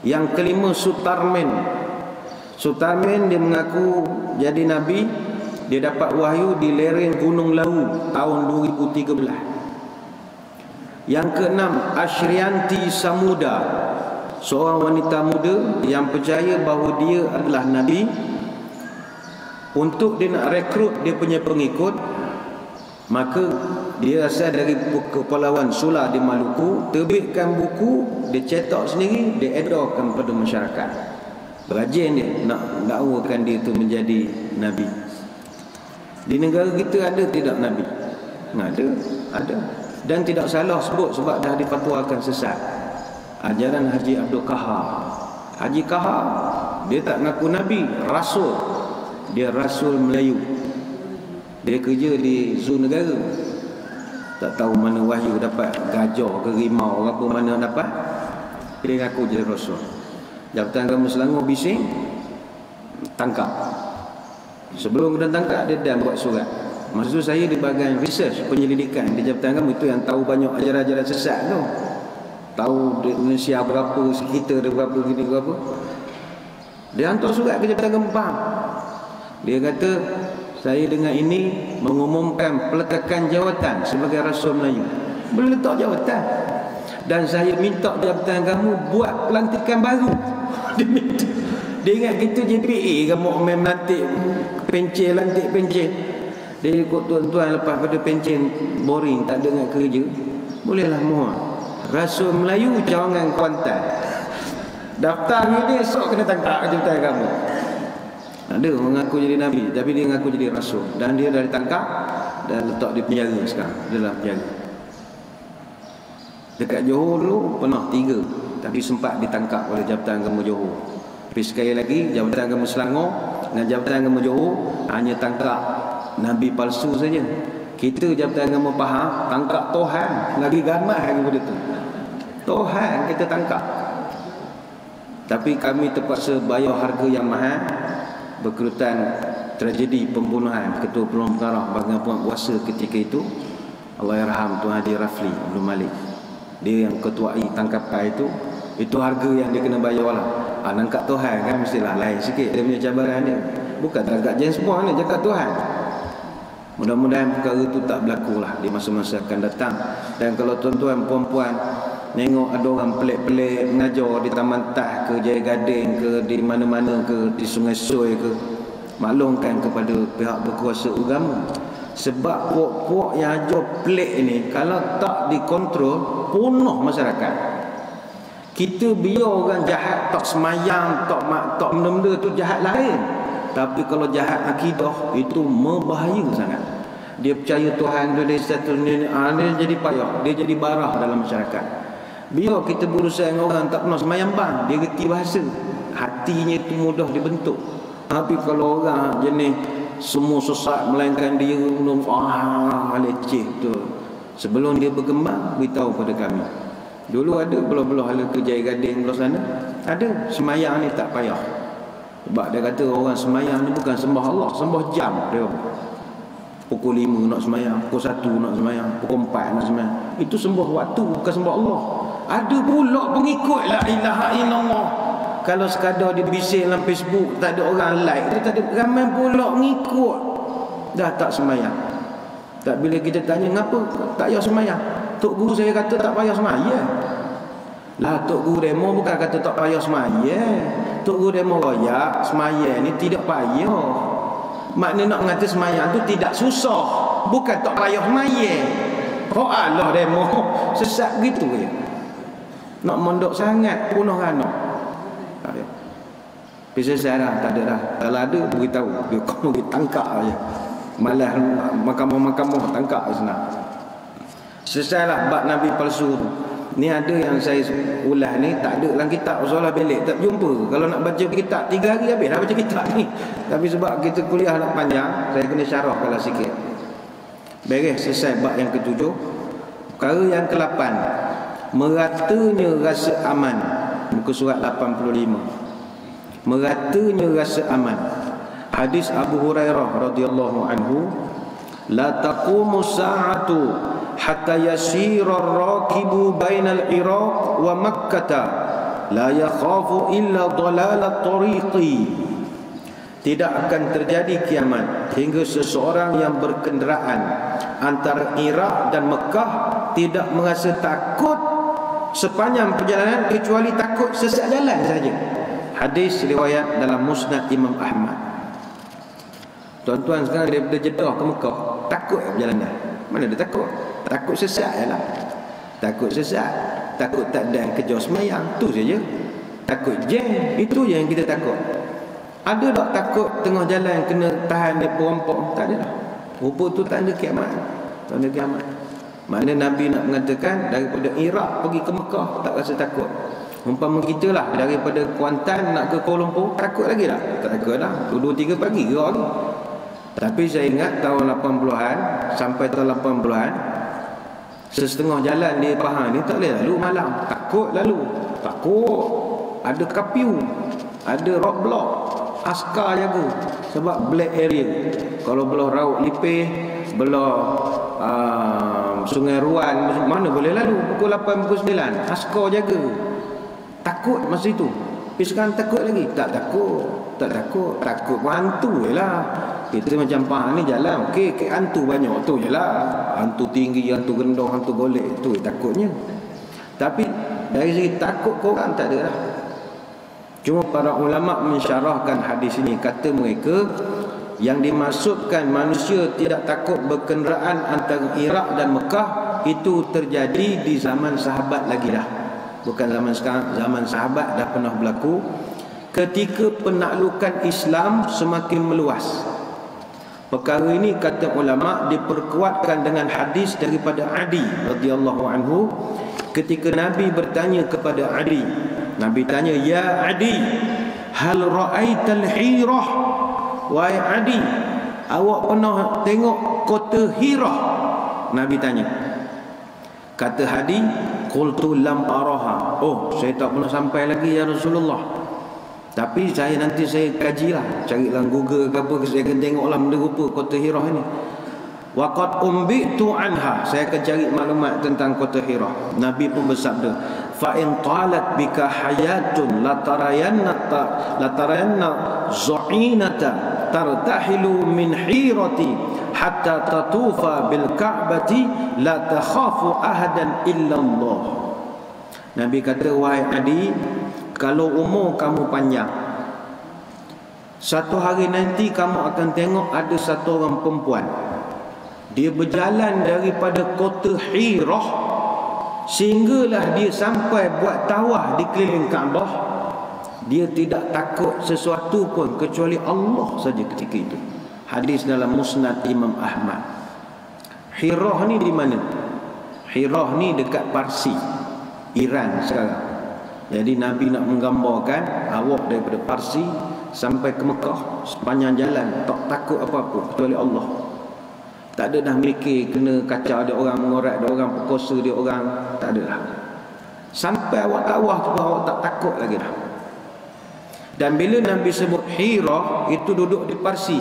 Yang kelima Sutarmen. Sutarmen dia mengaku jadi nabi, dia dapat wahyu di lereng Gunung Lawu tahun dua ribu tiga belas. Yang keenam Ashrianti Samuda, seorang wanita muda yang percaya bahawa dia adalah nabi. Untuk dia nak rekrut dia punya pengikut, maka dia asal dari kepulauan Sula di Maluku, terbitkan buku, dia cetak sendiri, dia edarkan kepada masyarakat. Rajin dia nak dakwakan dia tu menjadi nabi. Di negara kita ada tidak nabi? Ada, ada. Dan tidak salah sebut sebab dah dipatuakan sesat. Ajaran Haji Abdul Kahar. Haji Kahar dia tak mengaku nabi, rasul. Dia rasul Melayu. Dia kerja di zoo negara. Tak tahu mana wahyu dapat, gajah ke rimau apa mana dapat. Dia ngaku jadi rasul. Jabatan Agama Selangor bising, tangkap. Sebelum kena tangkap dia dah buat surat. Masa tu saya di bahagian research penyelidikan di Jabatan Agama, itu yang tahu banyak ajaran-ajaran sesat tu. Tahu di Malaysia berapa, sekitar ada berapa, gini berapa. Dia hantar surat ke Jabatan Agama Pahang. Dia kata, saya dengan ini mengumumkan peletakan jawatan sebagai rasul Melayu. Boleh letak jawatan. Dan saya minta Jabatan Agama buat pelantikan baru. Dia minta. Dia ingat kita J P A ke mukmin lantik pencen, lantik pencen. Dia ikut tuan-tuan lepas pada pencen boring, tak ada nak kerja. Bolehlah mohon. Rasul Melayu jangan Kuantan. Daftar ni esok kena tangkap Jabatan Agama. Ada mengaku jadi nabi tapi dia mengaku jadi rasul, dan dia dah ditangkap dan letak di penjara sekarang. Dia dalam penjara. Dekat Johor dulu pernah tiga, tapi sempat ditangkap oleh Jabatan Agama Johor. Tapi sekali lagi Jabatan Agama Selangor dengan Jabatan Agama Johor hanya tangkap nabi palsu saja. Kita Jabatan Agama Pahang tangkap Tuhan, lagi gamat lagi benda tu. Tuhan kita tangkap. Tapi kami terpaksa bayar harga yang mahal. Berkerutan tragedi pembunuhan Ketua Perum Pengarah bahagian penguasa ketika itu, Allahyarham Tuan Hadi Rafli Abdul Malik. Dia yang ketuai tangkapan itu. Itu harga yang dia kena bayar lah. Ha, nangkap Tuhan kan mestilah lain sikit dia punya cabaran dia. Bukan tangkap James Bond ni, cakap Tuhan. Mudah-mudahan perkara itu tak berlaku lah di masa-masa akan datang. Dan kalau tuan-tuan puan-puan tengok ada orang pelik-pelik mengajar di Taman Tah ke, Jaya Gading ke, di mana-mana ke, di Sungai Soi ke, maklumkan kepada pihak berkuasa agama. Sebab puak-puak yang ajar pelik ni kalau tak dikontrol, punah masyarakat. Kita biar orang jahat tak semayang, tak mak, tak benda-benda tu jahat lain. Tapi kalau jahat akidah itu membahaya sangat. Dia percaya Tuhan tu, dia satu ni, ah, dia jadi payah, dia jadi barah dalam masyarakat. Biar kita berusaha dengan orang tak pernah semayang bang, dia reti bahasa, hatinya itu mudah dibentuk. Tapi kalau orang jenis semua sesat melainkan dia belum ah leceh tu, sebelum dia berkembang beritahu pada kami. Dulu ada belah-belah hala ke Jaya Gading belah sana, ada semayang ni tak payah. Sebab dia kata orang semayang ni bukan sembah Allah, sembah jam dia. Pukul lima nak semayang, pukul satu nak semayang, pukul empat nak semayang. Itu sembah waktu, bukan sembah Allah. Ada pula pengikut la ilaha illallah. Kalau sekadar dia bising dalam Facebook, tak ada orang like, dia tak ada, ramai pula mengikut. Dah tak semayang. Tak, bila kita tanya, ngapa tak payah semayang? Tok Guru saya kata tak payah semayang. Lah Tok Guru demo bukan kata tak payah semayang. Tok Guru demo royak, semayang ni tidak payah. Maknanya nak mengata semayang tu tidak susah, bukan tak payah semayang. Oh Allah demo sesat gitu je. Nak mondok sangat punah anak. Tak ada. Pisa sarang tak ada dah. Kalau ada beritahu, dia kau pergi tangkap aje. Malah mahkamah-mahkamah tangkap senang. Sesatlah bab nabi palsu tu. Ni ada yang saya ulas ni tak ada dalam kitab usahalah belik tak jumpa. Kalau nak baca kitab tiga hari habis dah baca kitab ni. Tapi sebab kita kuliah nak panjang, saya kena syarah kalau sikit. Beres selesai bab yang ketujuh. Perkara yang kelapan, meratanya rasa aman. Muka surat lapan puluh lima. Meratanya rasa aman. Hadis Abu Hurairah radhiyallahu anhu, la taqumu sa'atu hatta yasira ar-raqibu bainal Iraq wa Makkah la yakhafu illa dhalalat tariqi, tidak akan terjadi kiamat hingga seseorang yang berkenderaan antara Iraq dan Mekah tidak merasa takut sepanjang perjalanan kecuali takut sesat jalan saja. Hadis riwayat dalam Musnad Imam Ahmad. Tuan-tuan sekarang daripada Jeddah ke Mekah, takut perjalanan. Mana dia takut? Takut sesat jalan. Takut sesat, takut tak dan kejar semayang, tu saja. Takut jam, itu yang kita takut. Ada tak takut tengah jalan kena tahan depa rompok? Tak ada lah. Rupa tu tak ada kiamat. Tak ada kiamat. Mana Nabi nak mengatakan daripada Iraq pergi ke Mekah tak rasa takut. Umpama kita lah daripada Kuantan nak ke Kuala Lumpur, takut lagi tak? Tak takut lah. Dua tiga pagi gerak lagi. Tapi saya ingat tahun lapan puluhan sampai tahun lapan puluhan, sesetengah jalan di Pahang ni tak boleh lalu malam. Takut lalu. Takut. Ada kapiu, ada roadblock, askar jaga. Sebab black area. Kalau belah Raut Lipeh, belah uh, Sungai Ruan, mana boleh lalu? Pukul lapan, pukul sembilan, askar jaga. Takut masa itu. Tapi sekarang takut lagi? Tak takut. Tak takut. Takut pun hantu je lah. Kita macam Pahang ni jalan, okey, okay, hantu banyak tu je lah. Hantu tinggi, hantu gendong, hantu golek, tu takutnya. Tapi dari segi takut korang tak ada lah. Cuma para ulama' mensyarahkan hadis ini. Kata mereka, yang dimaksudkan manusia tidak takut berkenderaan antara Iraq dan Mekah, itu terjadi di zaman sahabat lagi dah. Bukan zaman sekarang, zaman sahabat dah pernah berlaku. Ketika penaklukan Islam semakin meluas, perkara ini kata ulama' diperkuatkan dengan hadis daripada Adi radhiyallahu anhu. Ketika Nabi bertanya kepada Adi, Nabi tanya, "Ya Adi, hal ra'aital Hirah?" Wahai Adi, awak pernah tengok kota Hirah? Nabi tanya. Kata Adi, qultu lam araha. Oh, saya tak pernah sampai lagi ya Rasulullah. Tapi saya nanti saya kajilah, carilah Google ke apa, saya akan tengoklah benda rupa kota Hirah ini. Waqad umbitu anha, saya akan cari maklumat tentang kota Hirah. Nabi pun bersabda, fa in talat bika hayatun la tarayanna la tarayanna zu'inata tartahilu min hirati hatta tatufa bil ka'bati la takhafu ahadan illa Allah. Nabi kata, wahai Adi, kalau umur kamu panjang, satu hari nanti kamu akan tengok ada satu orang perempuan, dia berjalan daripada kota Hirah sehinggalah dia sampai buat tawaf di keliling Kaabah. Dia tidak takut sesuatu pun kecuali Allah saja ketika itu. Hadis dalam Musnad Imam Ahmad. Hirah ni di mana? Hirah ni dekat Parsi, Iran sekarang. Jadi Nabi nak menggambarkan awak daripada Parsi sampai ke Mekah, sepanjang jalan tak takut apa-apa kecuali Allah. Tak ada dah mikir kena kacau ada orang, mengorat ada orang, perkosa dia orang, tak ada dah. Sampai awak tawaf tu awak tak takut lagi dah. Dan bila Nabi sebut Hirah, itu duduk di Parsi,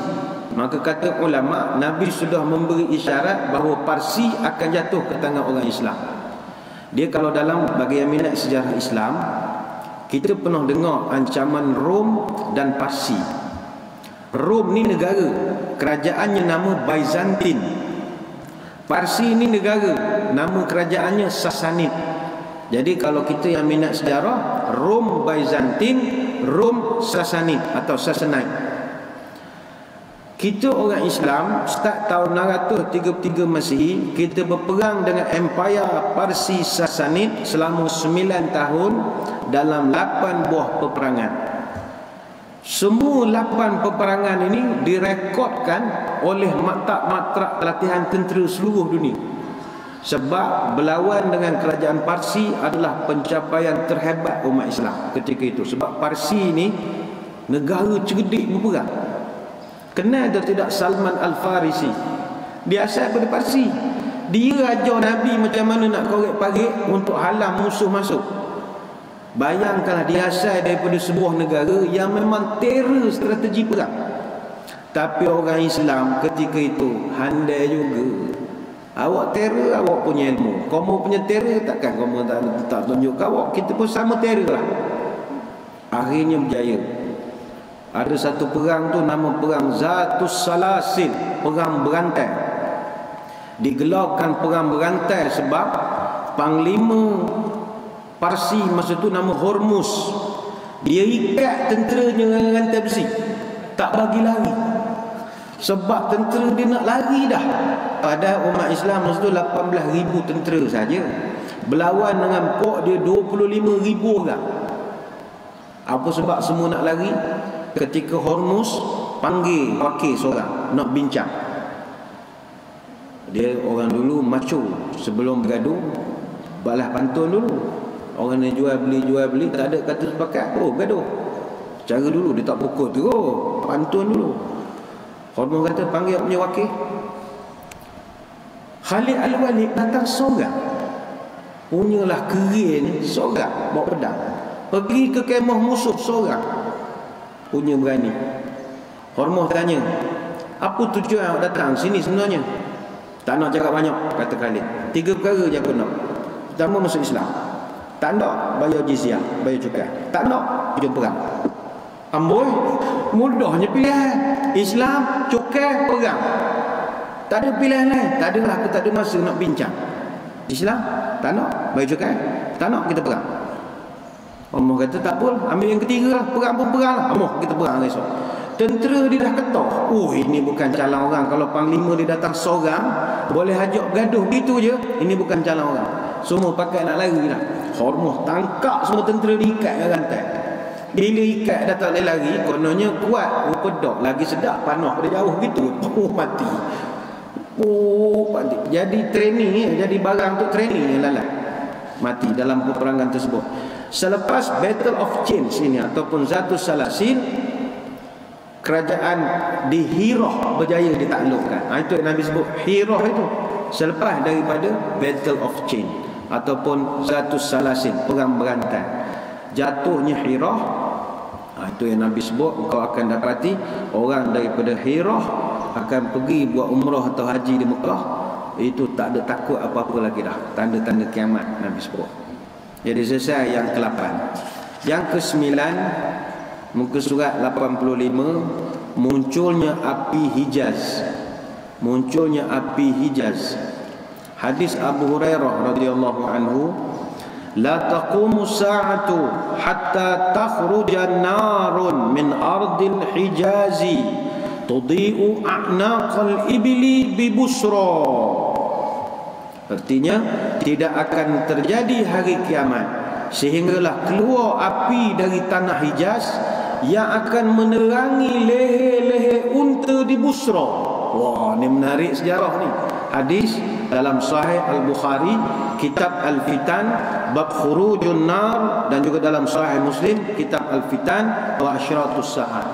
maka kata ulama, Nabi sudah memberi isyarat bahawa Parsi akan jatuh ke tangan orang Islam. Dia kalau dalam bagi yang minat sejarah Islam, kita pernah dengar ancaman Rom dan Parsi. Rom ni negara, kerajaannya nama Byzantin. Parsi ni negara, nama kerajaannya Sasanid. Jadi kalau kita yang minat sejarah, Rom Byzantin, Rom Sasanid atau Sasanid. Kita orang Islam start tahun enam ratus tiga puluh tiga Masihi, kita berperang dengan Empire Parsi Sasanid selama sembilan tahun dalam lapan buah peperangan. Semua lapan peperangan ini direkodkan oleh maktab-maktab latihan tentera seluruh dunia. Sebab berlawan dengan kerajaan Parsi adalah pencapaian terhebat umat Islam ketika itu. Sebab Parsi ini negara cerdik berperang. Kenal atau tidak Salman Al-Farisi? Dia asal dari Parsi. Dia ajar Nabi macam mana nak korek-parek untuk halang musuh masuk. Bayangkanlah dia asal daripada sebuah negara yang memang terror strategi perang. Tapi orang Islam ketika itu handai juga. Awak terror, awak punya ilmu. Kamu punya terror, takkan kamu tak, tak tunjuk awak. Kita pun sama terror lah. akhirnya berjaya. Ada satu perang tu nama perang Zatus Salasil, perang berantai. Digelarkan perang berantai sebab panglima Parsi masa tu nama Hormuz, dia ikat tenteranya dengan rantai besi, tak bagi lari. Sebab tentera dia nak lari dah. Pada umat Islam masa tu lapan belas ribu tentera saja, berlawan dengan pok dia dua puluh lima ribu orang. Apa sebab semua nak lari? Ketika Hormuz panggil wakil seorang nak bincang. Dia orang dulu macu, sebelum bergaduh balas pantun dulu. Orang yang jual beli jual beli tak ada kata sepakat, oh gaduh. Cara dulu dia tak pukul terus, pantun dulu. Hormuz kata panggil punya wakil. Khalid Al-Walid datang seorang, punyalah kerin seorang, bawa pedang, pergi ke kemah musuh seorang, punya berani. Hormuz tanya, apa tujuan awak datang sini sebenarnya? Tak nak cakap banyak, kata Khalid. Tiga perkara je aku nak. Pertama, masuk Islam. Tak nak bayar jizyah, bayar cukai. Tak nak hidup perang. Amboi, mudahnya pilihan. Islam, cukai, perang. Tak ada pilihan lain. Tak adalah, aku tak ada masa nak bincang. Islam, tak nak bayar cukai, tak nak, kita perang. Umar kata tak apa, ambil yang ketiga lah. Perang pun perang lah, Umar, kita perang esok. Tentera dia dah ketok, oh ini bukan calon orang. Kalau panglima dia datang seorang, boleh ajak bergaduh gitu je, ini bukan calon orang. Semua pakai nak lari lah. Hormuz tangkap semua tentera, diikat dengan rantai. Bila ikat dah tak boleh lari, kononnya kuat, rupa dok lagi sedap, panah pada jauh gitu. Oh mati. Oh mati. Jadi training, jadi barang tu training yang lalai. Mati dalam peperangan tersebut. Selepas Battle of Chains ini ataupun Zatus Salasil, kerajaan di Hirah berjaya ditaklukkan. Ha, itu yang Nabi sebut Hirah itu selepas daripada Battle of Chains ataupun Zatus Salasil, perang berantai. Jatuhnya Hirah, ha, itu yang Nabi sebut, kau akan dapati orang daripada Hirah akan pergi buat umrah atau haji di Mekah, itu tak ada takut apa-apa lagi dah. Tanda-tanda kiamat Nabi sebut. Jadi selesai yang ke lapan. Yang ke sembilan, muka surat lapan puluh lima, munculnya api Hijaz. Munculnya api Hijaz. Hadis Abu Hurairah radhiyallahu anhu, la taqumu sa'atu hatta takhruja narun min ardil hijazi tudhi'u a'naqal ibli bi busra. Artinya tidak akan terjadi hari kiamat sehinggalah keluar api dari tanah Hijaz yang akan menerangi leher-leher unta di Busra. Wah, ni menarik sejarah ni. Hadis dalam Sahih Al-Bukhari, Kitab Al-Fitan, bab khurujun nar, dan juga dalam Sahih Muslim, Kitab Al-Fitan wa Asyratus Sa'ah.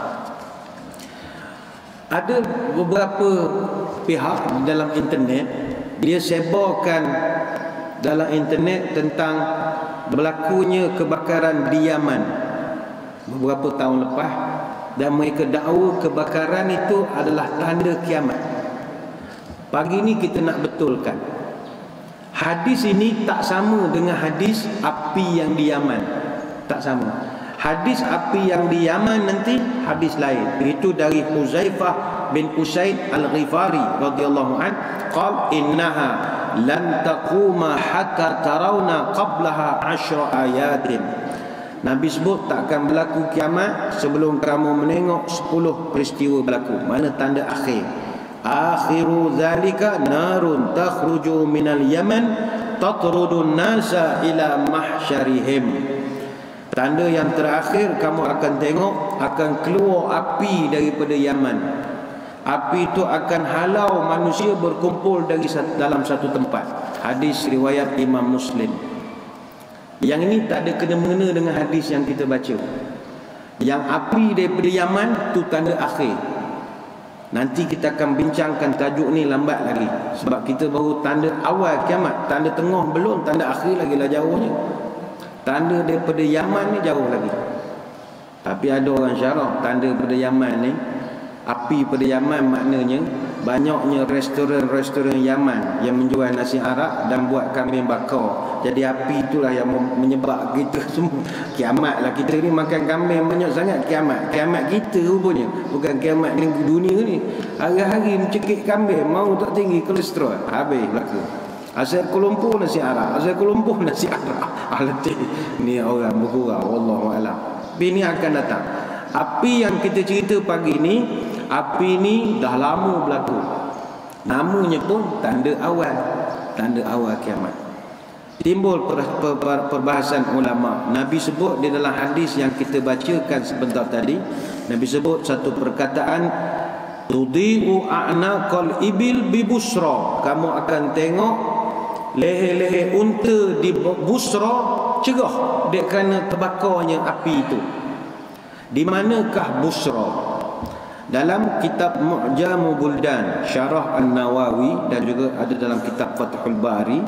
Ada beberapa pihak dalam internet, dia sebarkan dalam internet tentang berlakunya kebakaran di Yaman beberapa tahun lepas, dan mereka dakwa kebakaran itu adalah tanda kiamat. Pagi ni kita nak betulkan, hadis ini tak sama dengan hadis api yang di Yaman. Tak sama. Hadis api yang di Yaman nanti hadis lain. Itu dari Huzaifah bin Usaid Al-Ghifari radhiyallahu anhu, qala innaha lan taquma hatta tarawna qablaha asyra ayatin. Nabi sebut takkan berlaku kiamat sebelum kamu menengok sepuluh peristiwa berlaku. Mana tanda akhir? Akhiru zalika narun takhruju minal yaman tatrudun nasa ila mahsyarihim. Tanda yang terakhir kamu akan tengok, akan keluar api daripada Yaman. Api itu akan halau manusia berkumpul dari dalam satu tempat. Hadis riwayat Imam Muslim. Yang ini tak ada kena-mengena dengan hadis yang kita baca. Yang api daripada Yaman tu tanda akhir. Nanti kita akan bincangkan tajuk ni lambat lagi, sebab kita baru tanda awal kiamat, tanda tengah belum, tanda akhir lagi lah jauhnya. Tanda daripada Yaman ni jauh lagi. Tapi ada orang syarah, tanda daripada Yaman ni, api daripada Yaman maknanya banyaknya restoran-restoran Yaman yang menjual nasi Arab dan buat kambing bakar. Jadi api itulah yang menyebab kita semua kiamatlah. Kita ni makan kambing banyak sangat, kiamat. Kiamat kita rupanya, bukan kiamat dunia ni. Hari-hari mencekik kambing, mau tak tinggi kolesterol, habis belaka. Asal Kuala Lumpur nasi Arab, asal Kuala Lumpur nasi Arab. Alatih ni orang berkurang, wallahualam. Ini akan datang. Api yang kita cerita pagi ni, api ni dah lama berlaku. Namanya pun tanda awal, tanda awal kiamat. Timbul per, per, per, perbahasan ulama. Nabi sebut di dalam hadis yang kita bacakan sebentar tadi, Nabi sebut satu perkataan, tudhi'u a'naqal ibil bibusra. Kamu akan tengok leher-leher unta di busra cerah dek kerana terbakarnya api itu. Di manakah busra? Dalam kitab Mu'jamul Buldan Syarah An-Nawawi dan juga ada dalam kitab Fathul Bari.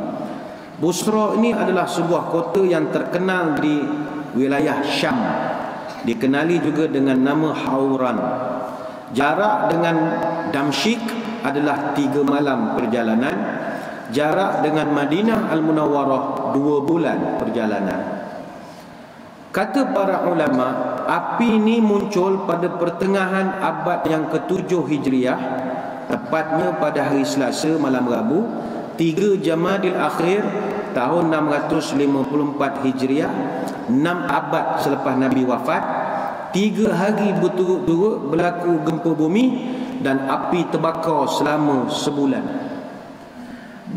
Busra ini adalah sebuah kota yang terkenal di wilayah Syam. Dikenali juga dengan nama Hauran. Jarak dengan Damsyik adalah tiga malam perjalanan. Jarak dengan Madinah Al-Munawwarah dua bulan perjalanan. Kata para ulama, api ini muncul pada pertengahan abad yang ketujuh Hijriah, tepatnya pada hari Selasa malam Rabu, tiga Jamadil Akhir tahun enam ratus lima puluh empat Hijriah, enam abad selepas Nabi wafat. Tiga hari berturut-turut berlaku gempa bumi dan api terbakar selama sebulan.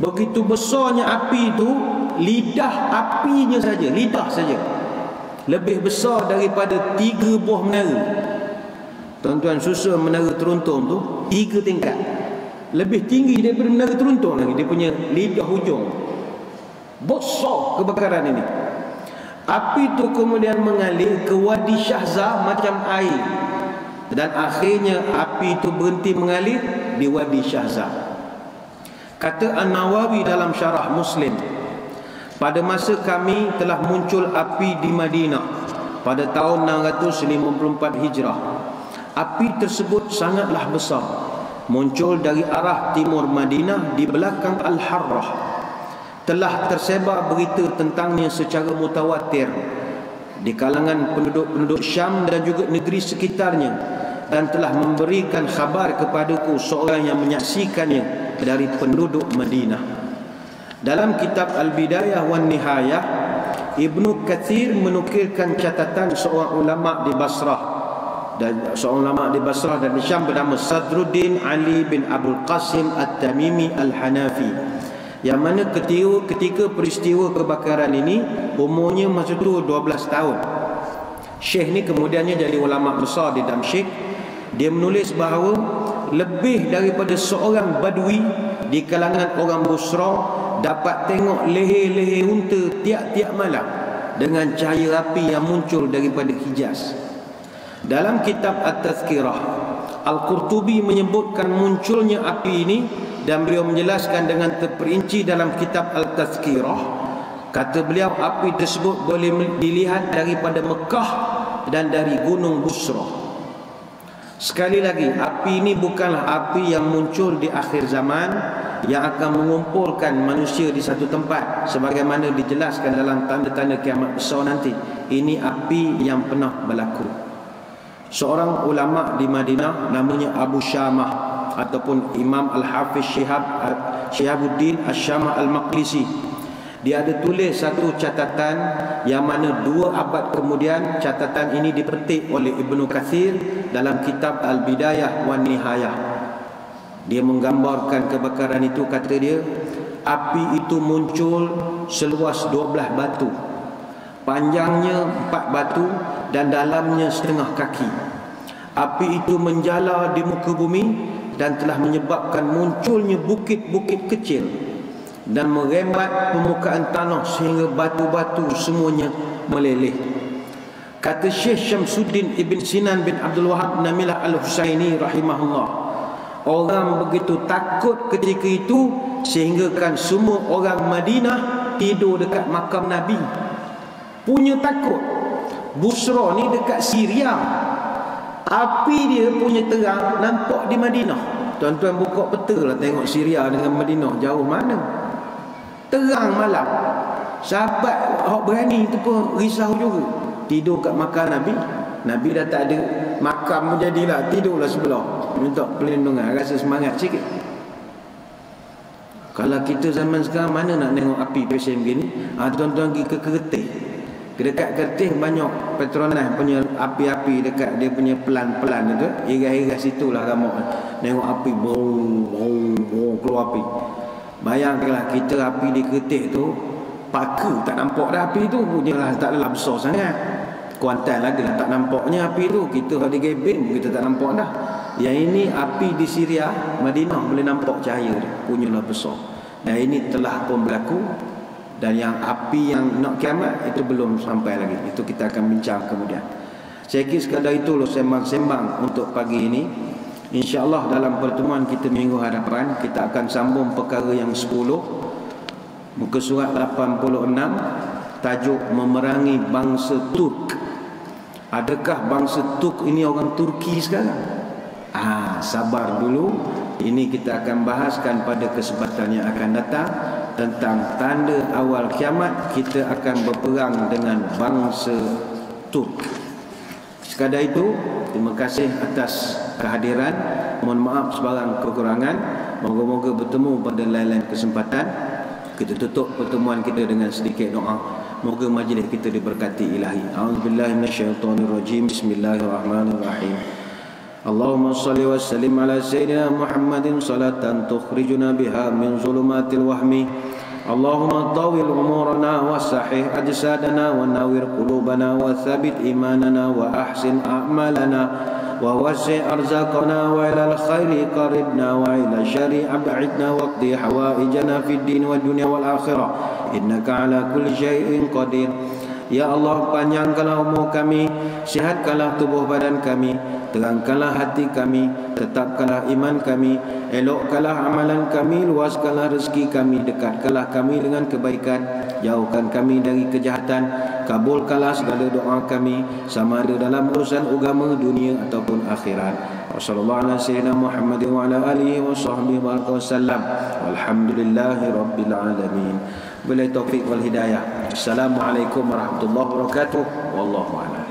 Begitu besarnya api itu, lidah apinya saja, lidah saja lebih besar daripada tiga buah menara. Tuan-tuan, susun menara Teruntong tu tiga tingkat. Lebih tinggi daripada menara Teruntong lagi. Dia punya lidah hujung. Besar kebakaran ini. Api tu kemudian mengalir ke Wadi Syahzah macam air. Dan akhirnya api itu berhenti mengalir di Wadi Syahzah. Kata An-Nawawi dalam Syarah Muslim, pada masa kami telah muncul api di Madinah pada tahun enam ratus lima puluh empat Hijrah. Api tersebut sangatlah besar, muncul dari arah timur Madinah di belakang Al-Hurroh. Telah tersebar berita tentangnya secara mutawatir di kalangan penduduk-penduduk Syam dan juga negeri sekitarnya, dan telah memberikan khabar kepadaku seorang yang menyaksikannya dari penduduk Madinah. Dalam kitab Al-Bidayah wan Nihayah, Ibnu Katsir menukilkan catatan seorang ulama di Basrah dan seorang ulama di Basrah dan di Syam bernama Sadruddin Ali bin Abdul Qasim At-Tamimi Al-Hanafi, yang mana ketika, ketika peristiwa kebakaran ini umurnya masa itu dua belas tahun. Syekh ni kemudiannya jadi ulama besar di Damsyik. Dia menulis bahawa lebih daripada seorang badui di kalangan orang Busra dapat tengok leher-leher unta tiap-tiap malam dengan cahaya api yang muncul daripada Hijaz. Dalam kitab At-Tazkirah, Al-Qurtubi menyebutkan munculnya api ini dan beliau menjelaskan dengan terperinci dalam kitab Al-Tazkirah. Kata beliau, api tersebut boleh dilihat daripada Mekah dan dari Gunung Busra. Sekali lagi, api ini bukanlah api yang muncul di akhir zaman yang akan mengumpulkan manusia di satu tempat sebagaimana dijelaskan dalam tanda-tanda kiamat besar nanti. Ini api yang pernah berlaku. Seorang ulama di Madinah namanya Abu Syamah ataupun Imam Al-Hafiz Syihab Syihabuddin Asy-Syamah Al-Maqdisi, dia ada tulis satu catatan yang mana dua abad kemudian catatan ini dipetik oleh Ibnu Katsir dalam kitab Al-Bidayah wan Nihayah. Dia menggambarkan kebakaran itu, kata dia, api itu muncul seluas dua belas batu, panjangnya empat batu dan dalamnya setengah kaki. Api itu menjala di muka bumi dan telah menyebabkan munculnya bukit-bukit kecil dan merembat permukaan tanah sehingga batu-batu semuanya meleleh. Kata Syekh Syamsuddin Ibn Sinan bin Abdul Wahab Namilah Al-Husaini rahimahullah, orang begitu takut ketika itu sehinggakan semua orang Madinah tidur dekat makam Nabi. Punya takut. Busra ni dekat Syria, api dia punya terang nampak di Madinah. Tuan-tuan buka peta lah tengok Syria dengan Madinah jauh mana. Terang malam. Sahabat hok berani tu pun risau juga. Tidur kat makam Nabi. Nabi dah tak ada, makam pun jadilah, tidurlah sebelah. Minta perlindungan, rasa semangat sikit. Kalau kita zaman sekarang mana nak tengok api pesen begini? Ha, tuan-tuan pergi ke Kertih. Dekat Kertih banyak Petronas punya api-api dekat dia punya pelan-pelan itu. Irah-irah situlah ramak. Tengok api bau, bau, bau, keluar api. Bayangkanlah kita api di Kertih tu paka tak nampak dah api tu. Punyalah tak adalah besar sangat. Kuantan lagi lah tak nampaknya api tu. Kita ada gebin kita tak nampak dah. Yang ini api di Syria Madinah boleh nampak cahaya dia. Punyalah besar. Dan ini telah pun berlaku. Dan yang api yang nak kiamat itu belum sampai lagi. Itu kita akan bincang kemudian. Saya kira sekadar itu loh sembang-sembang untuk pagi ini. InsyaAllah dalam pertemuan kita minggu hadapan kita akan sambung perkara yang sepuluh, muka surat lapan puluh enam, tajuk memerangi bangsa Turk. Adakah bangsa Turk ini orang Turki sekarang? Ah, sabar dulu. Ini kita akan bahaskan pada kesempatan yang akan datang tentang tanda awal kiamat. Kita akan berperang dengan bangsa Turk. Sekadar itu, terima kasih atas kehadiran. Mohon maaf sebarang kekurangan. Moga-moga bertemu pada lain-lain kesempatan. Kita tutup pertemuan kita dengan sedikit doa. Moga majlis kita diberkati ilahi. A'udzubillahi minasyaitonirrajim. Bismillahirrahmanirrahim. Allahumma salli wa sallim ala sayyidina Muhammadin salatan tukhrijuna biha min zulumatil wahmi. Allahumma tawil umurana wa sahih ajsadana wa nawir qulubana wa thabit imanana wa ahsin a'malana wa wasi' arzaqana wa ilal khairi qaribna wa ila syari ab'idna wa qdi hawaijana fid din wad dunya wal akhirah. Innaka ala kulli syai'in qadir. Ya Allah, panjangkanlah umur kami, sihatkanlah tubuh badan kami, terangkanlah hati kami, tetapkanlah iman kami, elokkanlah amalan kami, luaskanlah rezeki kami, dekatkanlah kami dengan kebaikan, jauhkan kami dari kejahatan, kabulkanlah segala doa kami, sama ada dalam urusan agama, dunia ataupun akhirat. Wassallallahu ala sayyidina Muhammad wa ala alihi wa sahbihi wa sallam. Walhamdulillahi rabbil alamin. Bila taufiq wal hidayah. Assalamualaikum warahmatullahi wabarakatuh. Wallahu a'lam.